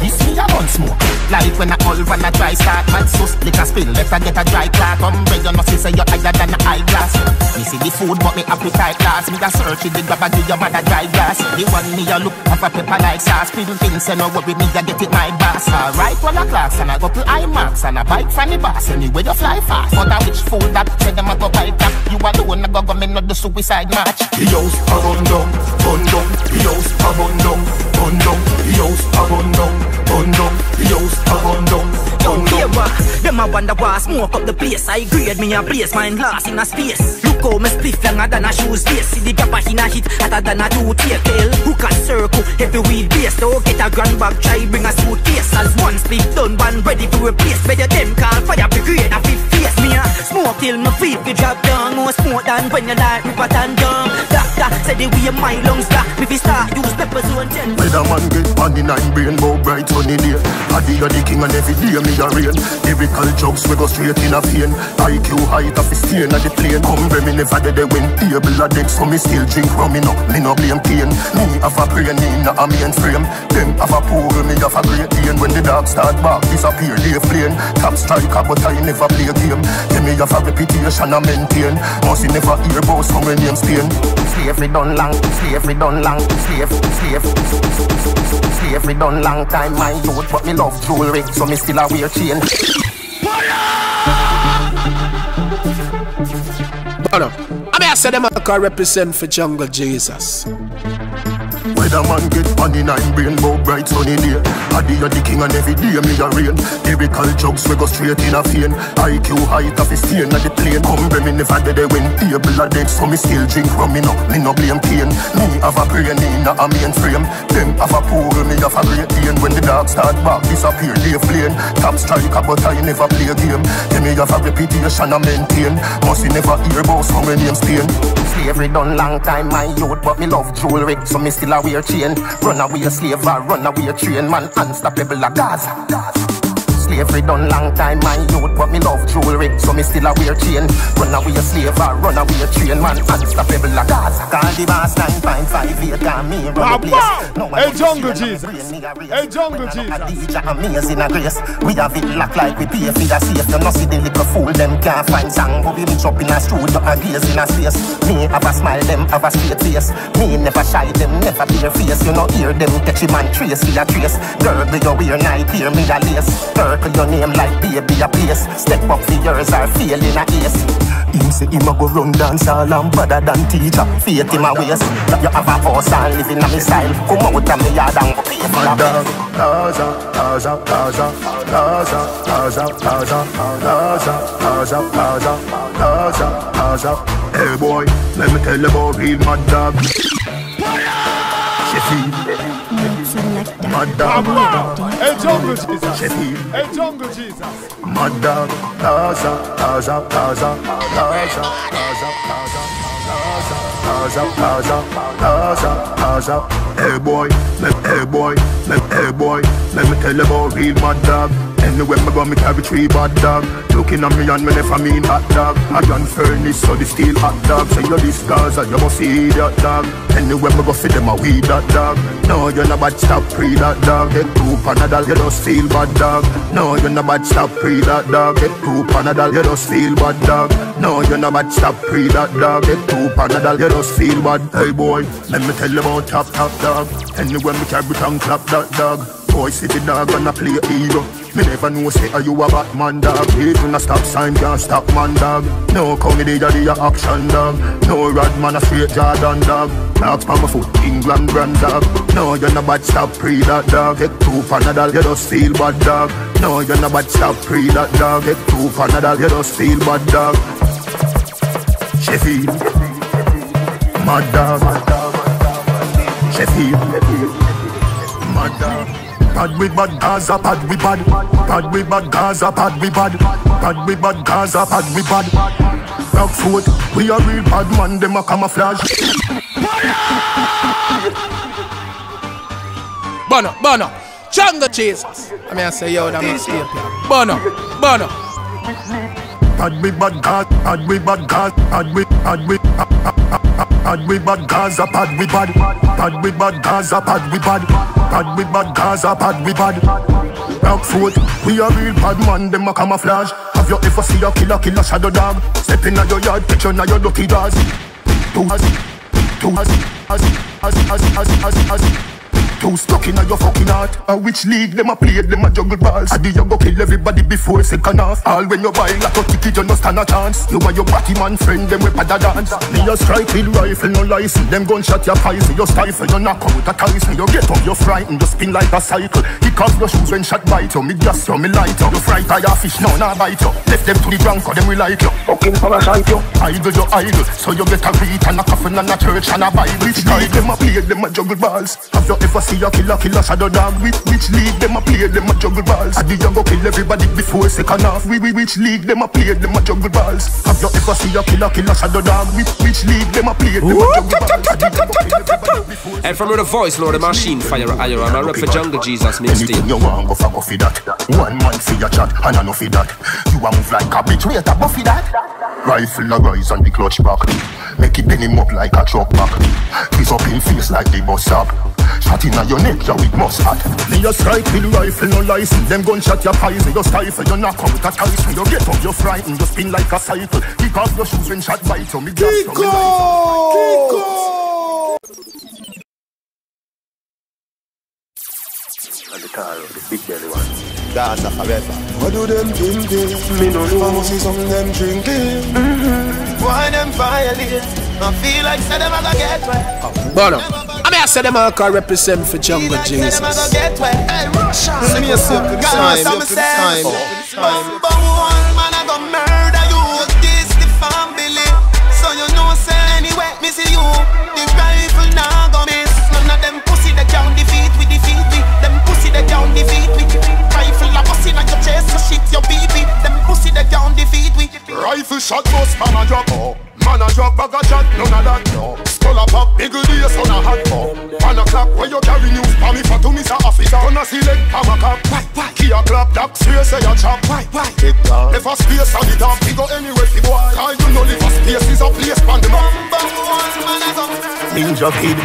this me a run smoke. Like when I all run a dry start. Man sus, liquor spill, let I get a dry clock. Umbre, you know, see say you're higher than an eyeglass. Me see the food, but me appetite last. Me a search, the grabber give your mother dry glass. One me a look up a pepper like sauce. People think say no worry me a get it my boss. Alright one a class and I go to IMAX and I bike from the boss. Anyway you fly fast. But I which fool that said them a go bite that. You alone a go go me not the suicide match. The house a run down, run down. The house a run down, run down. The house a run down, run down. The house a run down, run down. Them a wonder why smoke up the place. I grade me a place mine glass in a space. Look how me spliff longer than a shoe space. See the gapper in a hit hotter than a two-tail. Who can circle every wheel base? So get a grand bag, try bring a suitcase. As one split done, one ready to replace. Better them call fire brigade a fifth face. Me a smoke till my feet be drop down. More smoke than when you like ripper and down. Doctor said the way my lungs got. If you start use pepper zone 10. Whether man get on the nine brain, more bright on the day. Addy are the king and every day me a rain. Lyrical jokes we go straight in a vein. IQ height of his stain at the plane. Humble me never did they win table a deck. So me still drink rum in up, me no blame pain. Me have a brain in a mainframe. Them have a pool, me have a great pain. When the dogs start back, disappear, they flame. Top striker, but I never play a game. Them me have a reputation I maintain. Must never hear about some when names pain. Slavery done long, slavery done long. Slavery done long time, my youth. But me love jewelry, so me still a wear chain. Fire! I mean I said them I can represent for Jungle Jesus. Whether man get on the nine brain, more bright sunny day. Addy are the king and every day me a rain. Lyrical jokes we go straight in a vein. IQ height of his stain at the plane. Humble me never did they win table a deck. So me still drink rum, me no blame pain. Me have a brain in a mainframe. Them have a pool, me have a great pain. When the dogs start back, disappear, they flame. Top striker, but I never play a game. Them me have a reputation I maintain. Must you never hear about some when names pain. Slavery done long time, my youth. But me love jewelry, so me still a wear chain. Run away slave or run away train. Man unstoppable like Gaza. Slavery done long time, my youth. But me love jewelry, so me still a wear chain. Run away slave or run away train. Man unstoppable like Gaza. Call the boss 9.58 and me run the place. No, hey Jungle Jesus, hey Jungle Jesus. Amazing a grace. We have it locked like we pay for the safe. You know see the little fool, them can't find song. But we reach up in a studio and gaze in a space. Me have a smile, them have a straight face. Me never shy, them never bare face. You know hear them catch him and trace, feel a trace. Girl, do you wear night, hear me a lace. Circle your name like baby a place. Step up the years are failing a ace. Him say him a go run dance all and badder than teacher. Faith him a waste. You have a horse and living a me style. Come out of me yard and go pay for a bill. Hey boy, let me tell you about real mad dog. Mad dog, hey Jungle Jesus, hey Jungle Jesus. Mad dog, hey boy, let me tell you about real mad dog. Anyway, my go, me carry three bad dog. Looking at me and me never mean hot dog. I done furnace, so they steal hot dog. Say you're this Gaza, you must see that dog. Anyway, me go feed them a weed that dog. No, you're not bad, stop free that dog. Get two panadol, you don't steal bad dog. No, you're not bad, stop free that dog. Get two panadol, you don't steal bad dog. No, you're not bad, stop free that dog. Get two panadol, you don't steal bad. Hey boy, let me tell you about top dog. Anyway, me carry tongue clap that dog. Boy, see the dog and a play hero. Me never know, say, are you a Batman dog? Hate on a stop sign, can't stop man dog. No comedy, daddy, a action dog. No rad man, a straight Jordan dog. Dogs on my foot, England brand dog. No, you're not bad, stop pre that dog. Get two Panadol, you don't steal bad dog. No, you're not bad, stop pre that dog. Get two Panadol, you don't steal bad dog. Sheffield, mad dog. Sheffield, mad dog. Bad we bad Gaza, bad we bad. Bad we bad Gaza, bad we bad. Bad we bad Gaza, bad we bad. Rockford, we a real bad man, dem a camouflage. Bono, Bono, Jungle Jesus. I mean I say yo, that man stay up here. Bono, Bono. Bad we bad Gaza, bad we bad Gaza, bad we bad Gaza, bad we bad. Bad we bad Gaza, bad we bad. Bad we bad Gaza, bad we bad. Rockford, we a real bad man, dem a camouflage. Have you ever seen a killer, killer shadow dog? Step in your yard, picture now your lucky dogs. Too stuck in your fucking heart. A which league them a play, them a juggle balls. I do you go kill everybody before second half. All when you buy like a ticket, you no stand a chance. You are your Batman friend, them we pada dance. Me a strike with rifle, no license. Them gunshot your pies, you stifle, you knock out a ties. You get up, you frightened, you spin like a cycle. Kick off your shoes when shot bite you. Me gas you, me light you. You fry tire fish, now nah bite you. Left them to the drunk, or them we like you. Fucking parasite you. Idle you idle, so you get a read and a coffin and a church and a Bible. Which league them a play, them a juggle balls. Have you ever seen a killer, killer shadow dog? Which league them a play, them a juggle balls? I do you go kill everybody before second half. Which league them a play, them a juggle balls? Have you ever seen a killer, killer shadow dog? Which league them a play, them a juggle balls? And from the voice, Lord, the machine fire at Iron. I rap for Jungle Jesus, me still. Anything you want, go fuck off with that. One man for your chat, and I know for that. You a move like a bitch, wait a buffy that. Rifle a rise on the clutch back. Make it bend him up like a truck back. Kiss up in face like the bus stop. Shot in your neck, your weak must hat. Me a strike with rifle, no license. Them gunshot your pies, your stifle, you knock out a tice. You get up, you frightened, you spin like a cycle. Kick off your shoes when shot bite you. Me gas you, me light you. Kiko! Kiko! And the car, the big belly one. Gaza, Abeba. What do them thinking? Me no know. I must see some of them drinking. Why them violate? I feel like said them I get wet. Bono, I mean I said them I can represent for Jungle Jesus. Hey, Russia, me a simple time, Number one man I go murder you. This the family, so you know say anyway me see you. The rifle now go miss. None of them pussy that down defeat we defeat we. Them pussy that down defeat we. Rifle a pussy like your chest, so shit your baby. Them pussy that down defeat we. Rifle shot goes man a drop off. Man a drop bag a shot, none of that no. Skull a pop, big deal, son a hat for. Man a clap, where you carry news for me for to Mr. Africa. On a select, I'm a cop. Key a clap, that space say a chop. Big down, never space on the top. He go anywhere he go. I do know live a space is a place on the map. Ninja kid,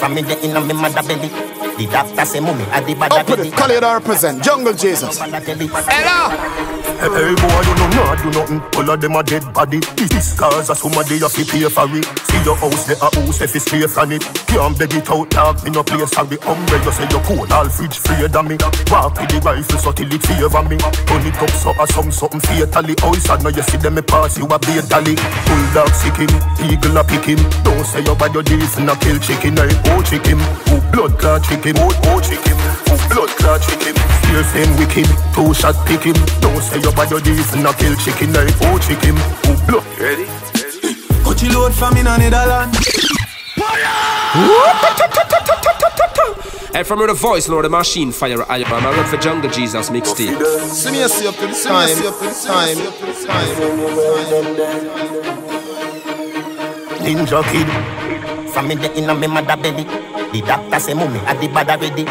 from me the inner me mother belly. The doctor say mommy at the bad belly. Call it our present, Jungle Jesus. Hello! Hey boy, you know not do nothing. All of them a dead body. This cause a somebody you fi pay for it. See your house, there a house if it's safe on it. Can't beg it out, dog. Me no play sorry. Hungry, you say you cold, all fridge free than me. Walk with the rifle so till it favor me. Turn it up so I some something fatally. Oh, it's now you see them me pass you a baitally. Bulldog sick him, eagle a pick him. Don't say you bad your deals and a kill chicken. I oh chicken, oh blood clot chicken, oh chicken, oh blood clot chicken. Still same wicked, two shot pick him. Don't say you by your deeds and I kill chicken like oh chicken. Oh blood. Ready? Cut you load from in on Netherland. And from the voice, Lord, the machine fire at Iron. I rap for Jungle Jesus mixtape. See me up in time. Ninja kid. From me the inner me mother belly. The doctor say mommy at the bad already.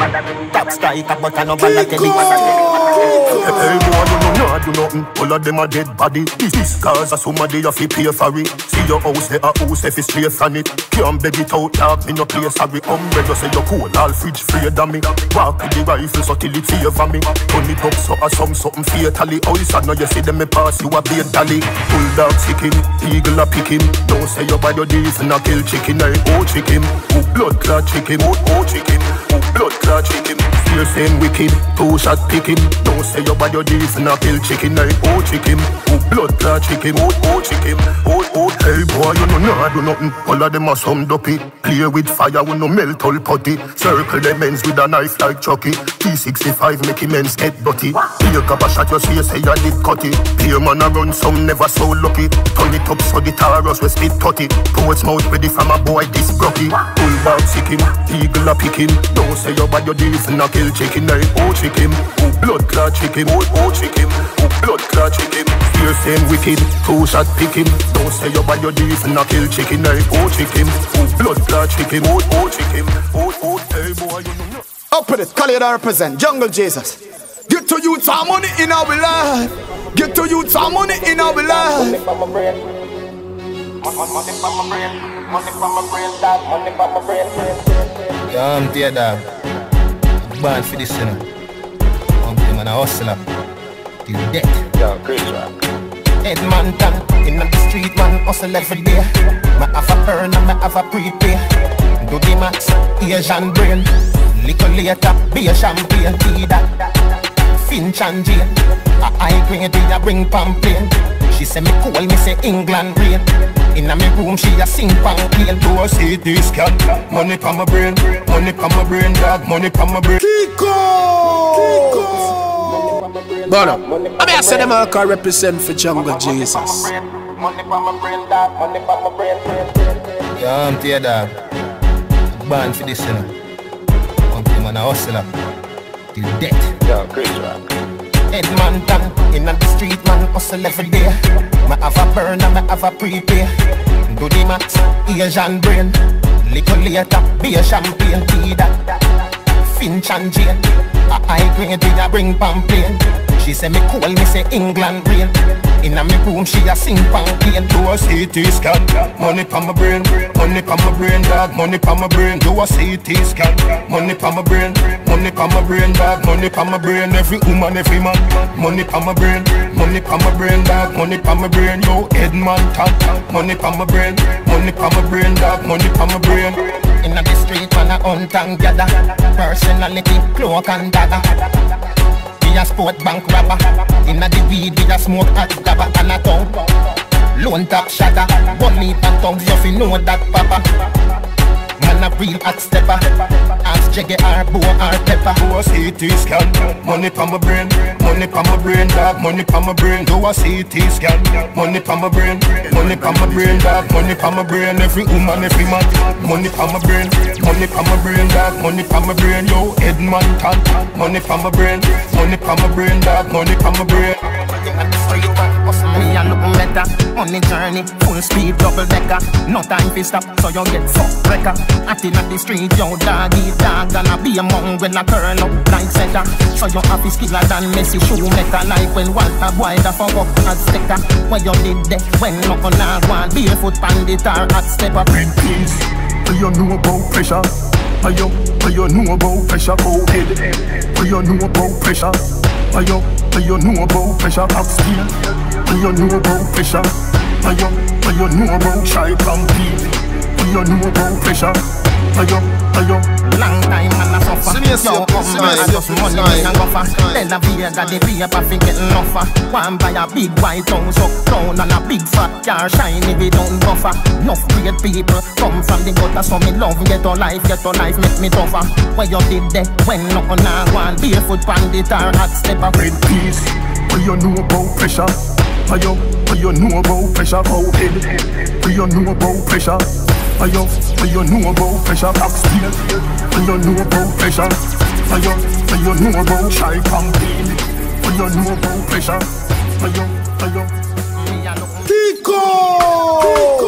Top strike a button over like a hey boy, you know not do nothing. All of them a dead body. This cause a somebody you fi pay for it. See your house, there a house if it's safe on it. Can't beg it out, dog. Me no play sorry. Hungry, you say you cold, all fridge free than me. Walk with the rifle so till it favor me. Turn it up so I some something fatally. Oh, it's now you see them me pass you a baitally. Bulldog sick him, eagle a pick him. Don't say you bad your deeds and a kill chicken. I oh chicken, oh blood clot chicken, oh chicken, oh blood clot chicken. you seem wicked, two-shot kick him. Don't say your body is not kill chicken, like oh chicken, oh blood clot chicken, oh chicken, oh hey boy, you know nah do nothing. All of them are summed up it. Play with fire, we no melt all potty. Circle them ends with a knife like Chucky. T65 make him ends head dirty. Take up a shot, your face, say I did cut it. Play man a run, some never so lucky. Turn it up so the Taurus we spit tutty. Poets mouth ready from a boy this grubby. Pull back sick him, eagle a pick him. Don't say your body is not kill chicken, like oh chicken, oh blood clot chicken, oh chicken, oh blood clot chicken. Fear same wicked, two shot pick him. Don't say your body is not kill chicken, like oh chicken, oh blood clot chicken, oh chicken, oh hey boy, you know. Up with it, Kalida represent Jungle Jesus. Get to you some money in our life. Get to you some money in our life. Money from my brain, dog. Money from my brain. Yeah, I'm there, dog. Band for this, you know. Okay, man, I hustle up till death. Yeah, great job. Head man down in the street, man, hustle every day. I have a burn and I have a prepay. Do the max, Asian brain. Little later, be a champagne, be that. Finch and Jane, a high grade, we a bring pampain. She say me cool, me say England rain. Inna me room, she a sing pampain. Do I see this cat? Money from my brain, money from my brain, dog, money from my brain. Kiko! Bono, I mean, say them all can represent for Jungle Jesus. Money from my brain, dog, money from my brain. Yeah, I'm there, dog. Band for this, you know. Okay, man, I hustle up till death. Yeah, great job. Head man down in the street, man, hustle every day. I have a burn and I have a prepay. Do the max, Asian brain. Little later, be a champagne, be that. Finch and Jane, a high grade, we a bring pampain. She say me cool, me say England rain. Inna me room, she a sing pampain. Do a CT scan, money from my brain, money from my brain, dog, money from my brain. Do a CT scan, money from my brain, money from my brain, dog, money from my brain. Every woman, every man, money from my brain, money from my brain, dog, money from my brain. Yo, Edman top, money from my brain, money from my brain, dog, money from my brain. Inna the street, man, I hunt and gather. Personality, cloak and dagger. We a sport bank robber. Inna the weed we a smoke hot dabba. And a tongue lone top shatter. Bunny and tongues you fi know that papa. Man a real hot stepper. Ask Jeggy or Bo or Pepper. Do a CT scan, money from my brain, money from my brain, dog, money from my brain. Do a CT scan, money from my brain, money from my brain, dog, money from my brain. Every woman, every man, money from my brain, money from my brain, dog, money from my brain. Yo, Edmund Tan, money from my brain, money from my brain, dog, money from my brain. Me a look better, on the journey, full speed, double decker. No time to stop, so you get fucked wrecker. Acting at the street, yo doggy dog. Gonna be a monk when I turn up like setter. So you have to skiller than Messi shoemaker. Like when Walter Boyd a fuck up as sticker. When you did that, when no on all one barefoot bandit or at step up. Red Kings, do you know about pressure? Do you know about pressure? Go head, do you know about pressure? Do you know about pressure? Upsteel, do you know about pressure? Do you know about shy compete? Do you know about pressure? Do you long time and I suffer. Yo, come on, I just money make a guffer. Tell a beer that the beer buffet getting offer. One buy a big white house up down and a big fat car shiny we don't buffer. Enough great people come from the gutter, so me love get to life make me tougher. Where you did that when no on a one barefoot bandit or hot stepper. Red peas, do you know about pressure? Do you know about pressure? Go head, do you know about pressure? Do you know about pressure? Upstairs, do you know about pressure? Do you know about shy campaign? Do you know about pressure? Do you? Kiko!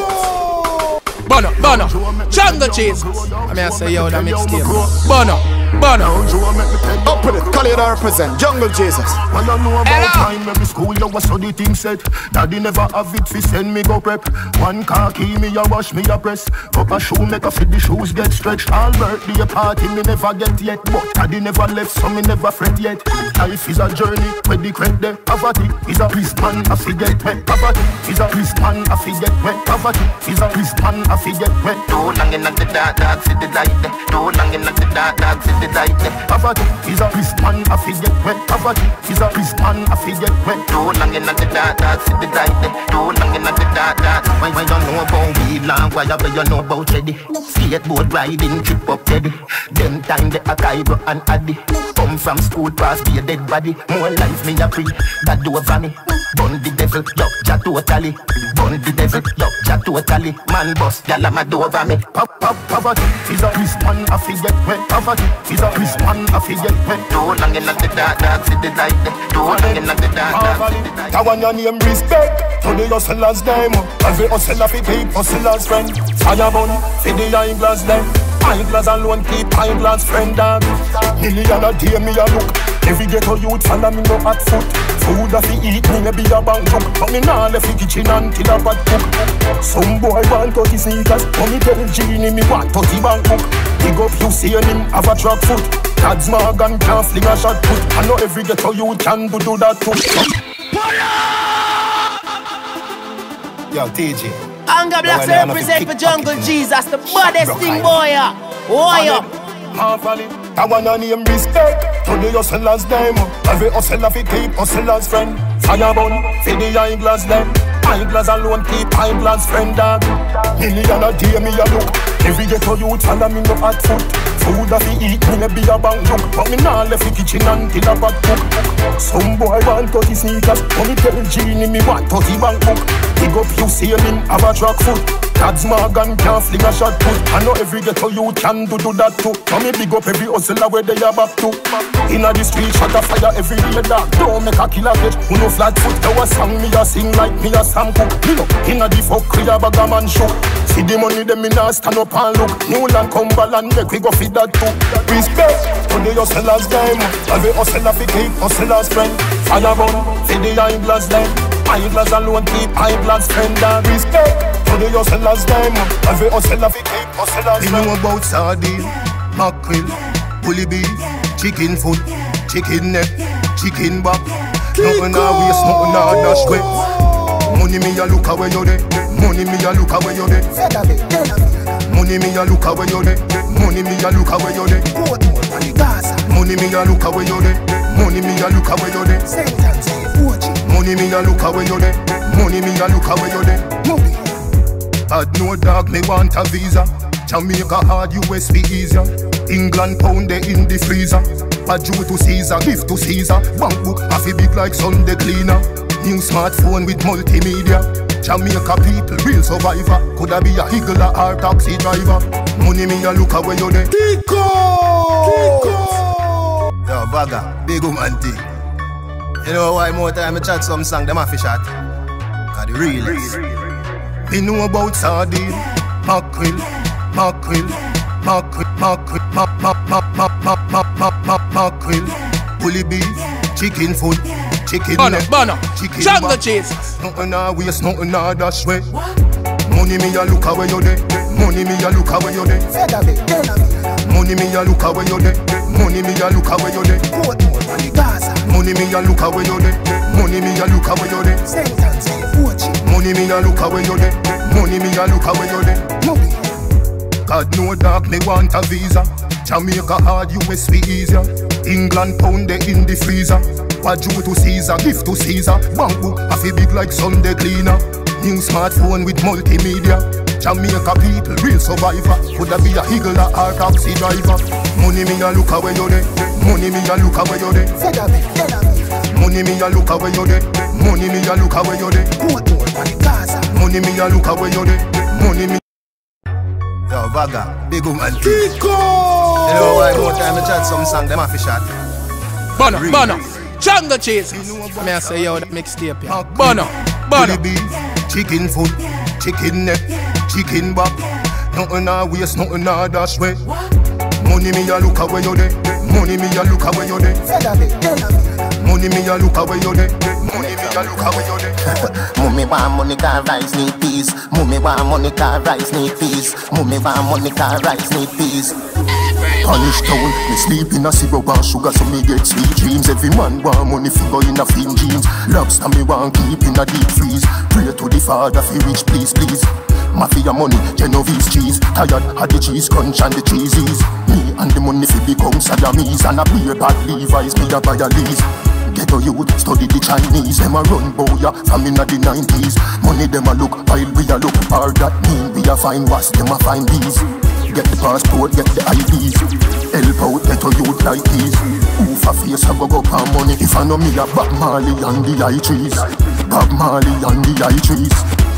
Bono, Jungle Jesus. I mean I say yo that mixed game. Bono. Up with it, Kalida represent Jungle Jesus. I don't know about time when me school yo was so the thing said. Daddy never have it fi send me go prep. One car key me a wash me a press. Up a shoe make a fit the shoes get stretched. All birthday party me never get yet. But daddy never left so me never fret yet. Life is a journey where the credit there. Poverty is a priest man I forget where. Poverty is a priest man I forget where. Poverty is a priest man I fi get wet. Too long in the dark, dark city light. Too long in the dark, dark city light. Poverty is a priest man, I fi get wet. Poverty is a priest man, I fi get wet. Too long in the dark, dark city light. Too long in the dark, dark. Why you know about weed land? Why you know about Teddy? Skateboard riding, trip up Teddy. Them time they a Cairo and Addy. Come from school past be a dead body. More life me a free, that do a vanny. Bun the devil, yup, ja totally. Bun the devil, yup, ja totally. Man boss, y'all am a do over me. Pop, pop, poverty is a priest man, I fi get wet. Poverty is a priest man, I fi get wet. Too long in the dark city light. Too long in the dark city light. I want your name respect to the hustler's name. Every hustler fi keep hustler's friend. Firebun fi the high glass them. High glass alone keep high glass friend. Million a day me a look. Every ghetto youth follow me no hot foot. Food a fi eat me no be a bank cook. But me nah left the kitchen until a bad cook. Some boy want 30 sneakers, but me tell Genie me want 30 bank cook. Big up you see him have a track foot. Dad's Morgan can't fling a shot put. I know every ghetto youth can do that too. Yo TJ, Anger Blacks represent for Jungle Jesus, the baddest thing boy. Half I want your name respect to the hustler's name. Every hustler fi keep hustler's friend. Firebun fi the high glass them. High glass alone keep high glass friend. Million a day me a look. Every ghetto youth follow me no hot foot. Food a fi eat me no be a bank cook. But me nah left the kitchen until a bad cook. Some boy want 30 sneakers, but me tell Genie me want 30 bank book. Big up you see him have a track foot. Dad's Morgan can't fling a shot put. I know every ghetto you can do that too. Now me big up every hustler where they are back to. Inna the street shot a fire every day dark. Don't make a killer get who no flat foot. There was song me a sing like me a Sam Cook. You know, inna the fuck clear bag a man shook. See the money them in a stand up and look. Newland Cumberland make we go feed that too. Respect to the hustler's game. Every hustler fi keep hustler's friend. Firebun fi the high glass them. High glass alone keep high glass friend. And respect to the hustler's time. Every hustler fi keep hustler's time. You know about sardine, mackerel, bully beef, chicken foot, chicken neck, chicken back. Nothing a waste, nothing a dash way. Money me a look away you dey. Money me a look away you dey. Money me a look away you dey. Money me a look away you dey. Money me a look away you dey. Money me a look away you dey. Money me a look away you dey. Money me a look away you dey. Had no dog, me want a visa. Jamaica hard, US be easier. England pound, they in the freezer. A Jew to Caesar, gift to Caesar. Bank book, half a big like Sunday cleaner. New smartphone with multimedia. Jamaica people, real survivor. Coulda be a higgler or taxi driver. Money me a look away you dey. Kiko! Kiko! Yo, bagger, big woman thing. You know why more time I chat some song, them a fish at? Cause the realest. Me know about sardine, mackerel, mackerel, mackerel, mackerel, mackerel, bully beef, chicken food, chicken neck, chicken Jungle Jesus. Nothing a waste, nothing a dash way. Money me a look away you dey. Money me a look away you dey. Money me a look away you dey. Money me a look away you dey. Money me a look away you dey. Money me a look away you dey. Money me a look away you dey. Money me a look away you dey. God no dark, me want a visa. Jamaica hard, US be easier. England pound, they in the freezer. A Jew to Caesar, gift to Caesar. Bank book, half a big like Sunday cleaner. New smartphone with multimedia. Jamaica people, real survivor. Coulda be a higgler or taxi driver. Money me a look away you dey. Money me a look away you dey. Money me a look away you dey. Money me a look away you dey. Money me a look away you dey. Money me. Yo, bagger, big woman Kiko! You know why more time I chat some song, them a fish at? Bono, Jungle Jesus. Me a say yo that mixtape ya. Bono. Bully beef, chicken foot, chicken neck, chicken back. Nothing a waste, nothing a dash way. Money me a look away you dey. Money me a look away you dey. Money me a look away you dey. Money me a look away you dey. Mummy want money car rice need peas. Mummy want money car rice need peas. Mummy want money car rice need peas. Punish town, me sleep in a zero and sugar so me get sweet dreams. Every man want money figure in a thin jeans. Lobster me want keep in a deep freeze. Pray to the Father for rich please. Mafia money, Genovese cheese. Tired of the cheese crunch and the cheesies. Me and the money fi become Siamese. And a beer bad Levi's, me a buy a lease. Ghetto youth study the Chinese. Them a run boya from inna the 90s. Money them a look, while we a look. All that mean we a find was, them a find these. Get the passport, get the IDs. Help out ghetto youth like these. Oof a face a go for money. If I know me a Bob Marley and the high trees. Bob Marley and the high trees.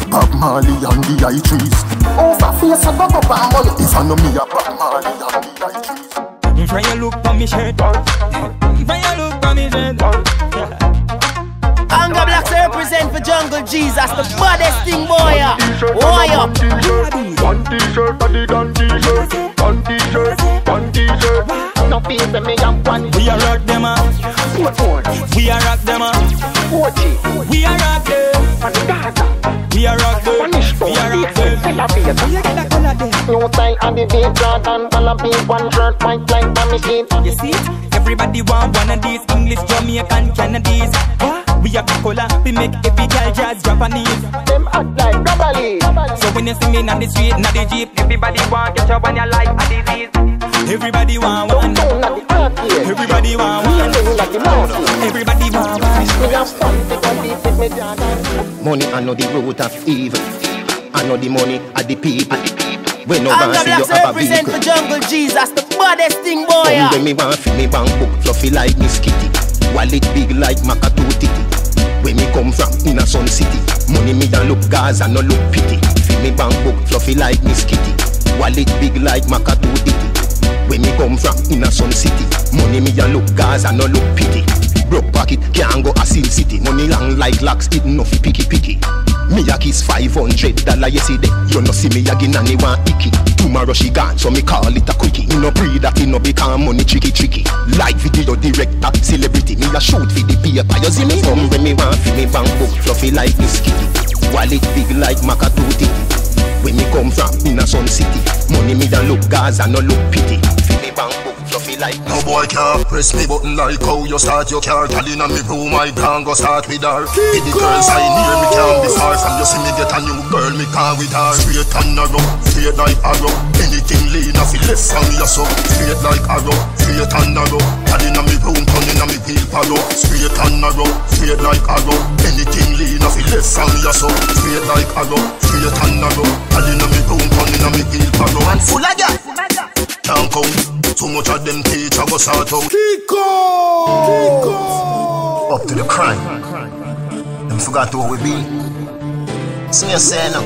Bob Marley and the high trees. Oof a face a go for money. If I know me a Bob Marley and the high trees. If I look for me shirt. If I look for me shirt. Anger Blacks represent for Jungle Jesus. The baddest thing boy. Why up? One t-shirt for the done t-shirt. One t-shirt, one t-shirt. No pain for me and one t-shirt. We a rock them up. We a rock them up. We a rock them. We a rock them. We a rock them. New style and the beat Jordan. All a beat one shirt white like mommy sheet. You see, everybody want one of these. English, Jamaican, Canadians. We a cola, we make every girl jazz Japanese. Them act like globally. So when you see me on the street, on the jeep, everybody want get your one you like a disease. Everybody want one. Everybody want one. Everybody want one. Money I know the root of evil. I know the money at the people. When no man see you have a represent the Jungle Jesus, the baddest thing boy. Come when me want feel me bank book fluffy like Miss Kitty. Wallet big like Macatoo Titty. Where me come from, in a Sun City. Money me don't look Gaza, no look pity. Feel me bank book fluffy like Miss Kitty. Wallet big like Macatoo Titty. Where me come from, in a Sun City. Money me don't look Gaza, no look pity. Broke pocket, can't go a Sin City. Money long like lax, it nuffy picky picky. Me a kiss $500 yesterday. You no see me again and he want icky. Tomorrow she gone, so me call it a quickie. Me no breed that he no become money tricky tricky. Like video director, celebrity. Me a shoot for the paper, you see me? Some when me want fi me bank book fluffy like Miss Kitty. Wallet big like Macatoo Titty. When me come from, in a Sun City. Money me don't look Gaza, no look pity. Fi me bank book fluffy like no boy can't press me button like how you start your car. Girl in me room, I can't go start with her. With the girls I near, me can't be far from. You see me get a new girl, me can't with her. Straight and narrow, straight like arrow. Anything lean off it left from your soul. Straight like arrow, straight and narrow. Girl in me room, turn in me wheel paro. Straight and narrow, straight like arrow. Anything lean off it left from your soul. Straight like arrow, straight and narrow. Girl in me room, turn in me wheel paro. And full of ya, can't count. Too much of them teacher was out of Kiko! Up to the crime. Them forgot who we be. See you saying now.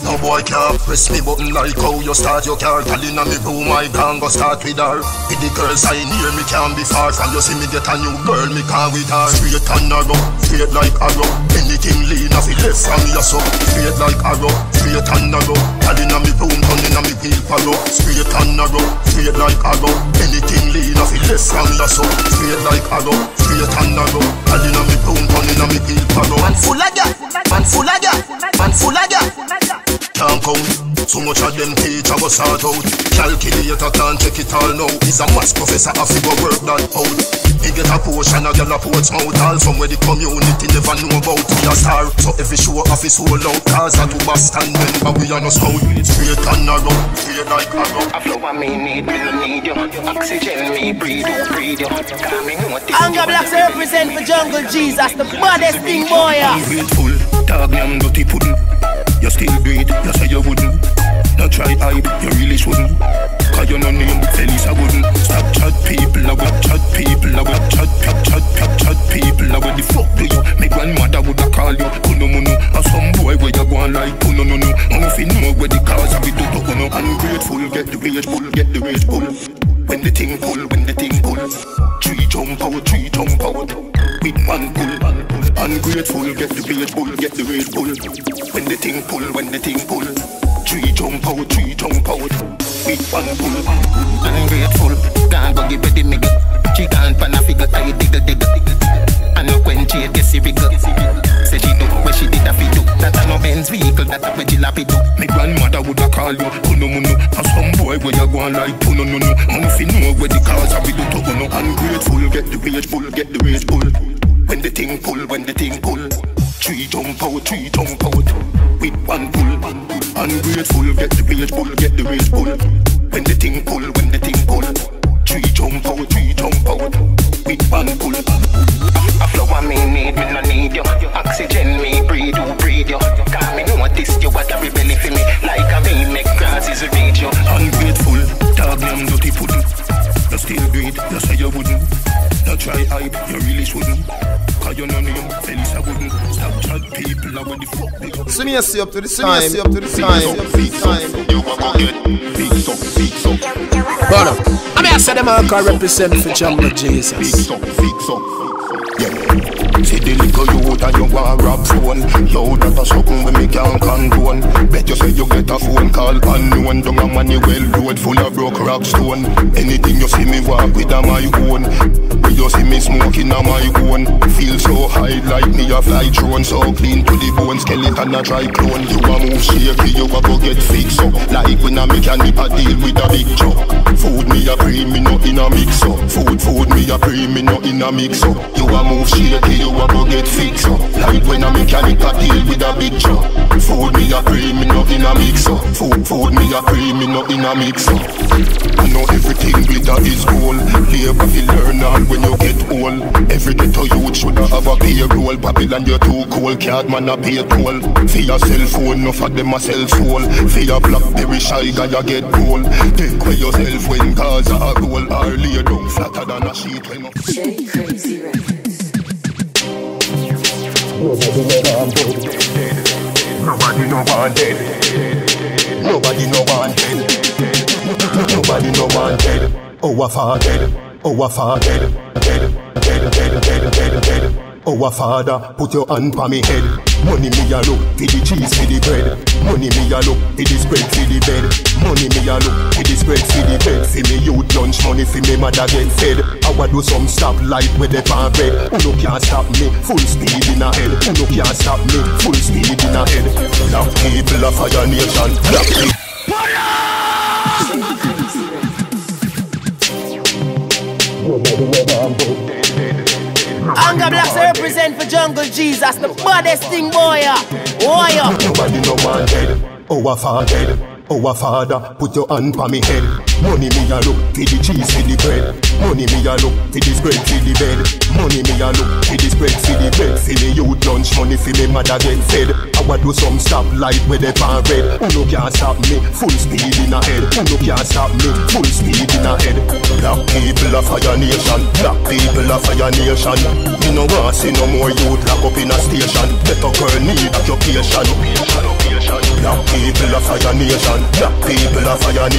No boy can't press me button like how you start your car. Girl in me room, I can't go start with her. With the girls I near, me can't be far from. You see me get a new girl, me can't with her. Straight and narrow, straight like arrow. Anything lean off it left from your soul. Straight like arrow, straight and narrow. Girl in me room, turn in me wheel paro. Straight and narrow, straight like arrow. Anything lean off it left from your soul. Straight like arrow, straight and narrow. Girl in me room, turn in me wheel paro. Man full of ya, man full of ya, man full of ya. Can't count, so much of them teacher was out. Calculator can't check it all now. He's a maths professor, I figure work that out. He get a portion of your reports out. All from where the community never knew about. He a star, so every show off his whole out. Cause I do Boston, remember we are no scout. Straight and narrow, straight like arrow. A flower me need, me need you. Oxygen me breathe, you breathe you. Anger Blacks represent for Jungle Jesus. The baddest thing boy. Ungrateful, dog me I'm dirty pudding. You still do it, you say you wouldn't. Not try hype, you really shouldn't. Cause you no name, Felisa wouldn't. Stop chat people, I would chat people, I would chat people. I would the fuck do you, my grandmother woulda call you. Kuno munu, or some boy where you go and like kuno no no. I don't feel no where the cars have it to do kuno. Ungrateful, get the rage pull, get the rage pull. When the thing pull, when the thing pull. Three jump out, three jump out. With one pull. Ungrateful, get the rage pull, get the rage pull. When the thing pull, when the thing pull. Three jump out, three jump out. Big one pull. Ungrateful, can't go give it the nigga. She can't pan a figure, I diggle diggle. I know when she gets a wiggle. Said she do what she did a fit do. That I know Ben's vehicle, that I will lap it do. My grandmother woulda call you, Puno Muno. And some boy where you go and like Puno Nuno. And if you know where the cars are, we do to Uno. Ungrateful, get the rage pull, get the rage pull. When the thing pull, when the thing pull, three jump out, with one pull, ungrateful, get the rage pull, get the rage pull. When the thing pull, when the thing pull, three jump out, with one pull. A flower me need, me no need you. Oxygen me breathe, you breathe you. Cause me notice you a carry belly for me, like a me make grasses read you. Ungrateful, dog name dirty pudding. You still great, you say you wouldn't. You try hype, you really shouldn't. Cause you know name, Felisa wouldn't. Stop chat people, I want the fuck they go. Seriously up to the time, seriously up to the time. You a go get fix up brother, I mean I said them all can represent for Jungle Jesus. Fix up, yeah. See the little you and you want rap phone. Yo, that a something we me can't condone. Bet you say you get a phone call unknown. Dung a money well road full of broke rock stone. Anything you see me walk with a my own. When you see me smoking a my own. Feel so high like me a fly drone. So clean to the bone, skeleton a dry clone. You a move shaky, you a go get fixed up. Like when a mechanic a deal with a big chop. Food me a cream, me no in a mix up. Food me a cream, me no in a mix up. You a move shaky, you I go get fixed up. Like when a mechanic a deal with a big chop. Food me a cream, me no in a mix up. Food me a cream, me no in a mix up. I know everything glitter is gold. Labor you learn all when you get old. Every ghetto youth should have a payroll. Babylon you're too cold, cat man a pay toll. See a cell phone, enough of them a cell phone. See a blackberry shy guy a get cold. Take away yourself when cars are roll. Or lay down flatter than a sheet when up. Crazy records. Nobody know I'm dead. Nobody know I'm dead. Nobody know I'm dead. Nobody know I'm dead. Oh, I found dead. Oh, I found dead. Dead. Oh, Father, put your hand on me head. Money me a look for the cheese for the bread. Money me a look for the spread for the bed. Money me a look for the spread for the bed. For me youth lunch money for me mother get fed. I would do some stop light with the pan bread. Uno can't stop me, full speed in a head. Uno can't stop me, full speed in a head. Black people of Fire Nation, black people. Anger Blacks represent for Jungle Jesus, the baddest thing, boy. Warrior. Nobody know I'm dead. Oh, I found dead. Our Father, put your hand on me head. Money me a look for the cheese for the bread. Money me a look for the spread for the bed. Money me a look for the spread for the bed. For me youth lunch money for me mother get fed. I would do some stop light with the pan red. Uno can't stop me, full speed in a head. Uno can't stop me, full speed in a head. Black people of Fire Nation. Black people of Fire Nation. You know what, see no more youth lock up in a station. Better girl need occupation. Black people of Fire Nation. Black people of Fire Nation.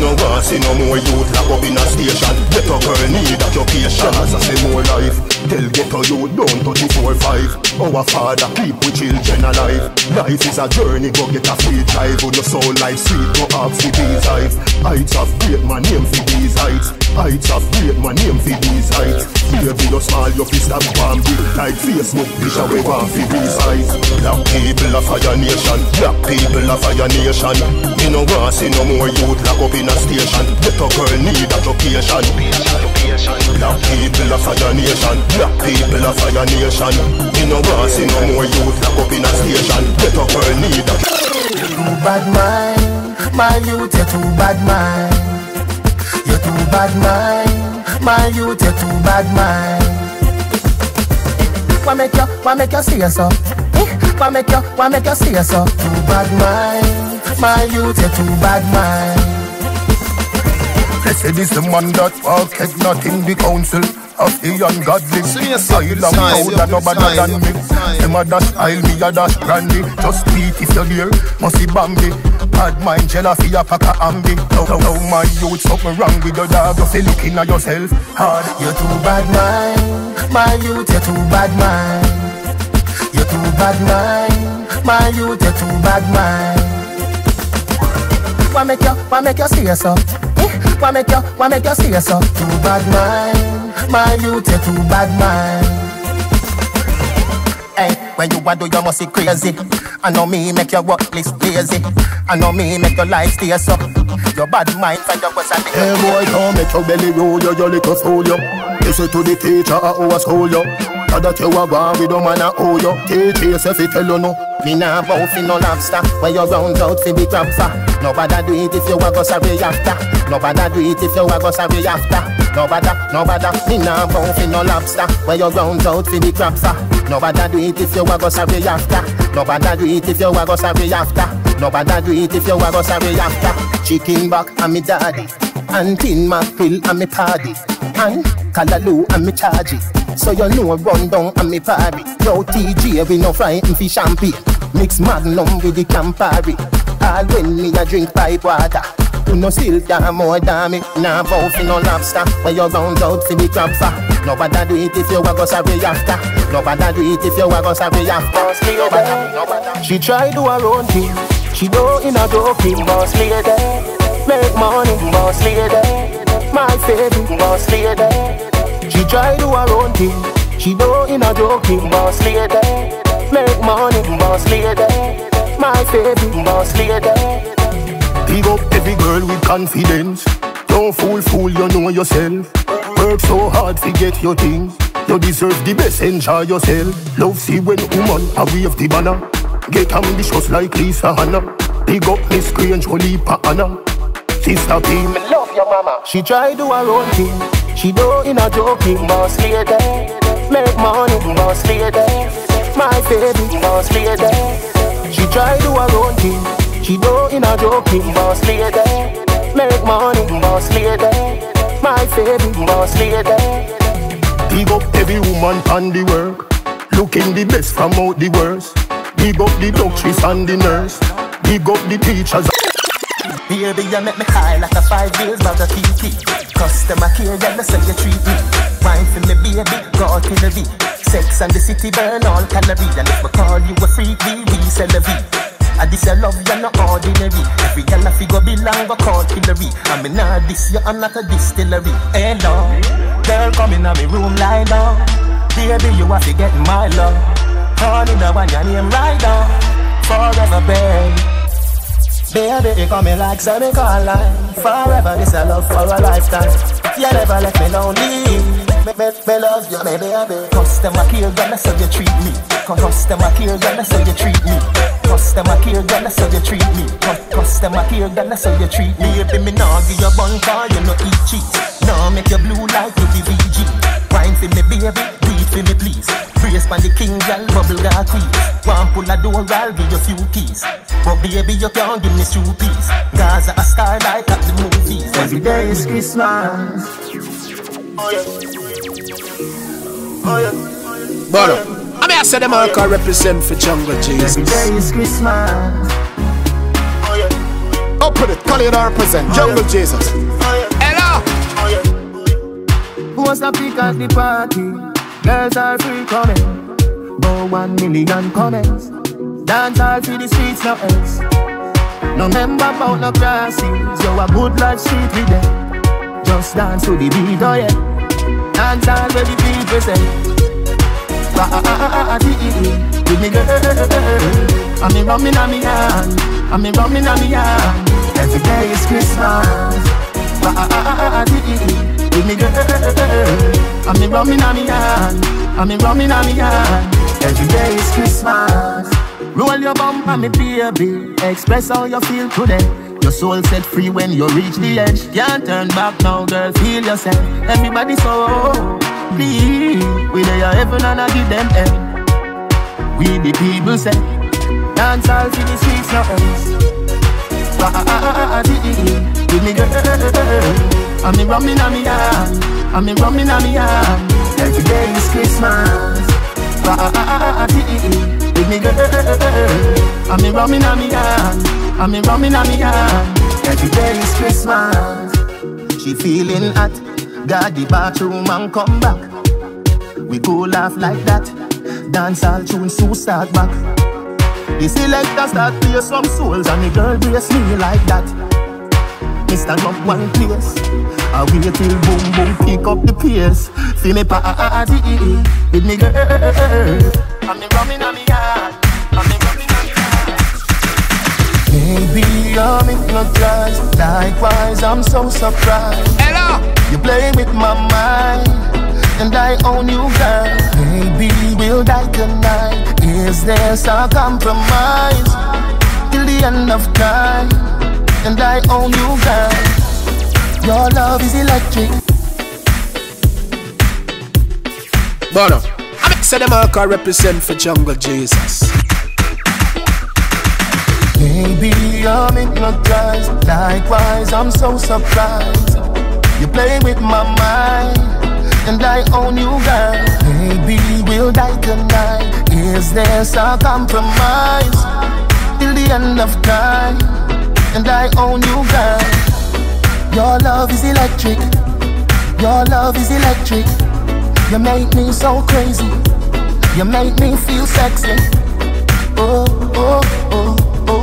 You know what, see no more youth lock up in a station. Better girl need occupation. As I say more life, tell ghetto youth down to 34-5. Our Father keep we children alive. Life is a journey, go get a free drive. On your soul life sweet, go off for these heights. Heights of great, my name for these heights. Heights of great, my name for these heights. Baby, you smile, your fist and palm big like Facebook, bitch, I we want for these heights. Black people of Fire Nation. Black people of Fire Nation. You know what, see no more youth lock up in a station. Better girl need occupation. Black people of Fire Nation. Black people of Fire Nation. You know what, see no more youth lock up in a station. Better girl need a. You're too bad man, my youth, you're too bad man. You're too bad man, my youth, you're too bad man. Why make you see yourself? Why make you see yourself? Too bad man, my youth, you're too bad man. They say this the man that walketh not in the council of the ungodly. I love you that nobody than me. Them a dash aisle, me a dash brandy. Just beat if you're near, must be Bambi. Bad mind, jealousy, a pack of ambi. Now my youth, something wrong with your dog. Just a looking at yourself hard. You're too bad man, my youth, you're too bad man. You're too bad man, my youth, you're too bad man. Why make you see yourself? Why make you see yourself? Too bad man. My youth, you're too bad man. Hey, when you a do, you must be crazy. I know me make your workplace lazy. I know me make your life stay up. Your bad mind find your boss and make your boy, come make your belly roll, your little fool, yo. You say to the teacher, I always hold you. That you are born with a man, I owe you. Teach yourself, if you don't know. Me nah bow fi no lobster. When you round out fi be crab for. Nobody do it if you a go survey after. Nobody do it if you a go survey after. Nobody. Me nah bow fi no lobster. When you round out fi be crab for. Nobody do it if you a go survey after. Nobody do it if you a go survey after. Nobody do it if you a go survey after. Chicken back and me daddy, and tin mackerel and me party, and callaloo and me charges. So you know run down and me party. Yo TJ we no fry and fish and pig. Mix Magnum with the Campari. All when me a drink pipe water. You no still damn more damn it. Nah bow fi no lobster. When you round out fi the crab for. Nobody do it if you a go survey after. Nobody do it if you a go survey after. Nobody. She try do her own thing. She go in a dopey. Boss leader. Make money. Boss leader. My favorite. Boss leader. She try do her own thing. She go in a dopey. Boss leader. Make money, boss lady. My baby, boss lady. Pick up every girl with confidence. Don't fool, you know yourself. Work so hard, forget your things. You deserve the best, enjoy yourself. Love see when woman a wave the banner. Get ambitious like Lisa Hannah. Pick up Miss Grange, Olipa Anna. Sister Kim, love your mama. She try do her own thing. She do in a joking, boss lady. Make money, boss lady. My baby, boss lady. She try do her own thing. She do in a joking, boss lady. Make money, boss lady. My baby, boss lady. Big up every woman and the work. Looking the best from out the worst. Big up the doctors and the nurse. Big up the teachers. Baby, you make me high like a 5 years out of TT. Customer care, you me say you treat me. Wine for me baby, go to the V. Sex and the city burn all calories. And if we call you a freak, we sell a V. I this your love, you're not ordinary. Every girl I figure belong, we call Hillary. I mean, nah, this, you're not a distillery. Hello, girl, come in on me room, lie down. Baby, you have to get my love. Honey, the one your name, right down. Forever, babe. Baby, you coming like semi-colline. Forever, this a love for a lifetime. You never let me lonely. Me love you, me baby. Customer care, gonna say you treat me. Customer care, gonna say you treat me. Customer care, gonna say you treat me. Customer care, gonna say you treat me. Baby, me nah give you bun car, you no eat cheese. Nah make you blue like you be VG. Wine for me, baby, breathe for me, please. Praise for the king, girl, bubble got teeth. One pull a door, I'll give you a few keys. But baby, you can't give me two peas. Gaza a starlight at the movies. Every day is Christmas. Oh yeah. Oh yeah. But I mean I said them all can represent for Jungle Jesus. Every day is Christmas. Oh yeah. Up with it, call it or represent Jungle Jesus. Oh yeah. Hello. Oh yeah. Who wants to pick at the party? Girls are free coming. But 1 million comments. Dance all through the streets, no ex. No member about no classes. You a good lad, street with them. Just dance to the beat, oh yeah. Dance all where the people say. With me girl. I'm me rumming on me hand. I'm me rumming on me hand. Every day is Christmas. With me girl. I'm me rumming on me hand. I'm me rumming on me hand. Every day is Christmas. Roll your bum and me baby. Express how you feel today. Your soul set free when you reach the edge. Can't turn back now, girl, feel yourself. Everybody so please. We lay your heaven and I give them hell. We the people say. Dance all to the streets, no else. With me girl. I'm me rumming on me hand. I'm me rumming on me hand. Every day is Christmas. With me girl, I'm me rumming on me hand, I'm me rumming on me hand. Every day is Christmas. She feeling hot, got the bathroom and come back. We go laugh like that, dance all tunes to start back. The selector start play some souls and the girl brace me like that. Me stand up one place, I wait till boom boom pick up the pace. Feel me party, with me girl, I'm me rumming on me yard. I'm me rumming on me yard. Baby, I'm hypnotized. Likewise, I'm so surprised. Hello. You play with my mind, and I own you, girl. Maybe we'll die tonight. Is this a compromise? Till the end of time, and I own you, girl. Your love is electric. Bono, so them all can represent for Jungle Jesus. Baby, I'm hypnotized. Likewise, I'm so surprised. You play with my mind, and I own you, girl. Maybe we'll die tonight. Is this a compromise? Till the end of time, and I own you, girl. Your love is electric. Your love is electric. You make me so crazy. You make me feel sexy. Oh, oh, oh, oh, oh,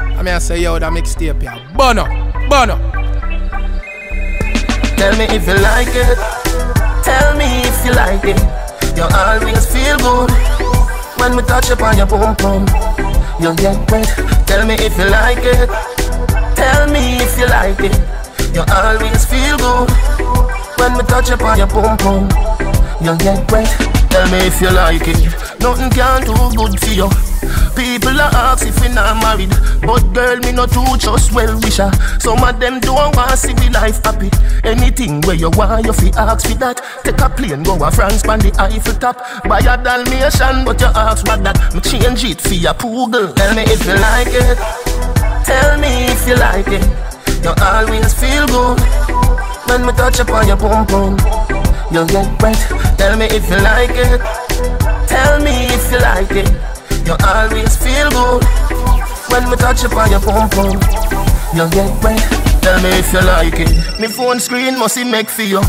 I mean I say yo that mixtape here. Bono, Bono. Tell me if you like it. Tell me if you like it. You always feel good when we touch upon your boom boom. You'll get wet. Tell me if you like it. Tell me if you like it. You always feel good when we touch upon your boom boom. You'll get wet. Tell me if you like it. Nothing can do good for you. People are ask if we not married, but girl, me not too just well-wisher. Some of them don't want to see me life happy. Anything where you want, you fi ask for that. Take a plane, go a France, pan the Eiffel Top. Buy a Dalmatian, but you ask for that. Me change it for your poodle. Tell me if you like it. Tell me if you like it. You always feel good when me touch upon your boom boom. You'll get wet. Tell me if you like it. Tell me if you like it. You always feel good when we touch upon your pom pom. You'll get wet. Tell me if you like it. Me phone screen must make for you.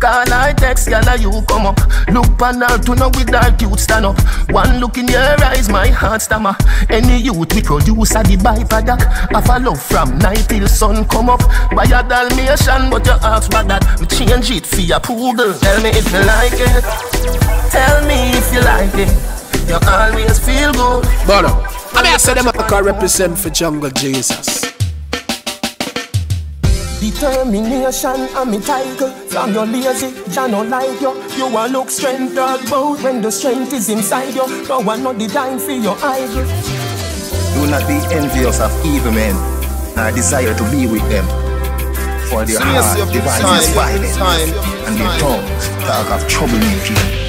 Call I text, girl, you come up. Look panel to know with that cute stand up. One look in your eyes, my heart stammer. Any youth we produce at the byproduct. Have a love from night till sun come up. Buy a Dalmatian, but you ask for that. Me change it for your poodle. Tell me if you like it. Tell me if you like it. You always feel good. But I mean I said them I can represent for Jungle Jesus. Determination and me title. From your lazy, you no like you. You a look strength dog bout when the strength is inside you. No one not the time for your idol. Do not be envious of evil men. I desire to be with them. For their heart devises violence, and their tongue talk of troublemaking.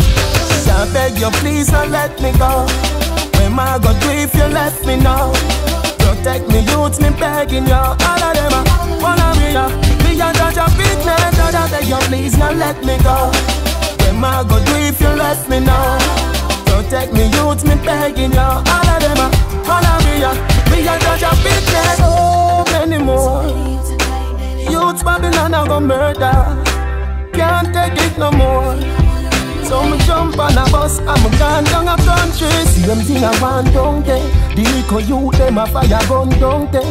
I beg you, please don't let me go. When I go through, if you let me know. Protect me, youth, me begging you. All of them are wanna be you. Be a judge of weakness. I beg you, please don't let me go. When I go through, if you let me know. Protect me, youth, me begging you. All of them are wanna be you. Be a judge of weakness. So many more. Youth, Babylon, I go murder. Can't take it no more. So me jump on a bus and me gone down a country. See them thing I want, don't they? The eco youth, them a fire gun, don't they?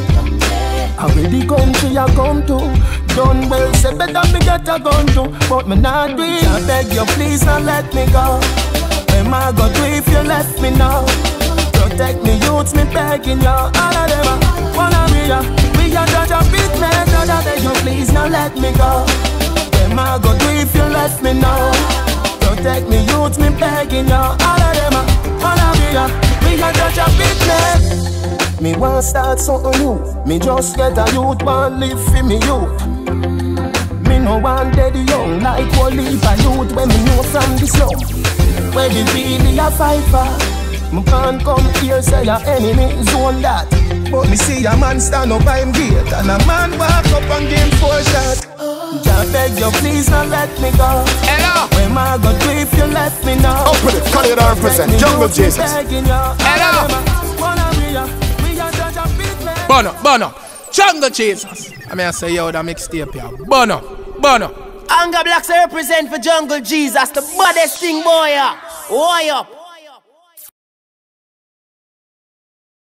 I where the country I come to. Done well, say better me get a gun too. But me not do it. I beg you, please don't let me go. When I go do if you let me know. Protect me youth, me begging you. All of them a wanna be ya. We a judge of business, so I beg you, please don't let me go. When I go do if you let me know. Protect me youth, me begging you. All of them are wanna be ya. Me a judge of business. Me wanna start something new. Me just get a youth, want live for me youth. Me no want dead young like what leave a youth when me know from the slum. Where we really a fighter. Me can't come here say your enemy zone that. But me see a man stand up by him gate and a man walk up and give him 4 shots. I beg you, please don't let me go. Hello. When I go through, if you let me know. I'll put it, cut it 100%. Jungle Jesus. Hello. Bono, Bono. Jungle Jesus. I mean, I say, yo, that mixtape, yeah. Bono. Anger Blacks represent for Jungle Jesus, the baddest thing, boy. Why up?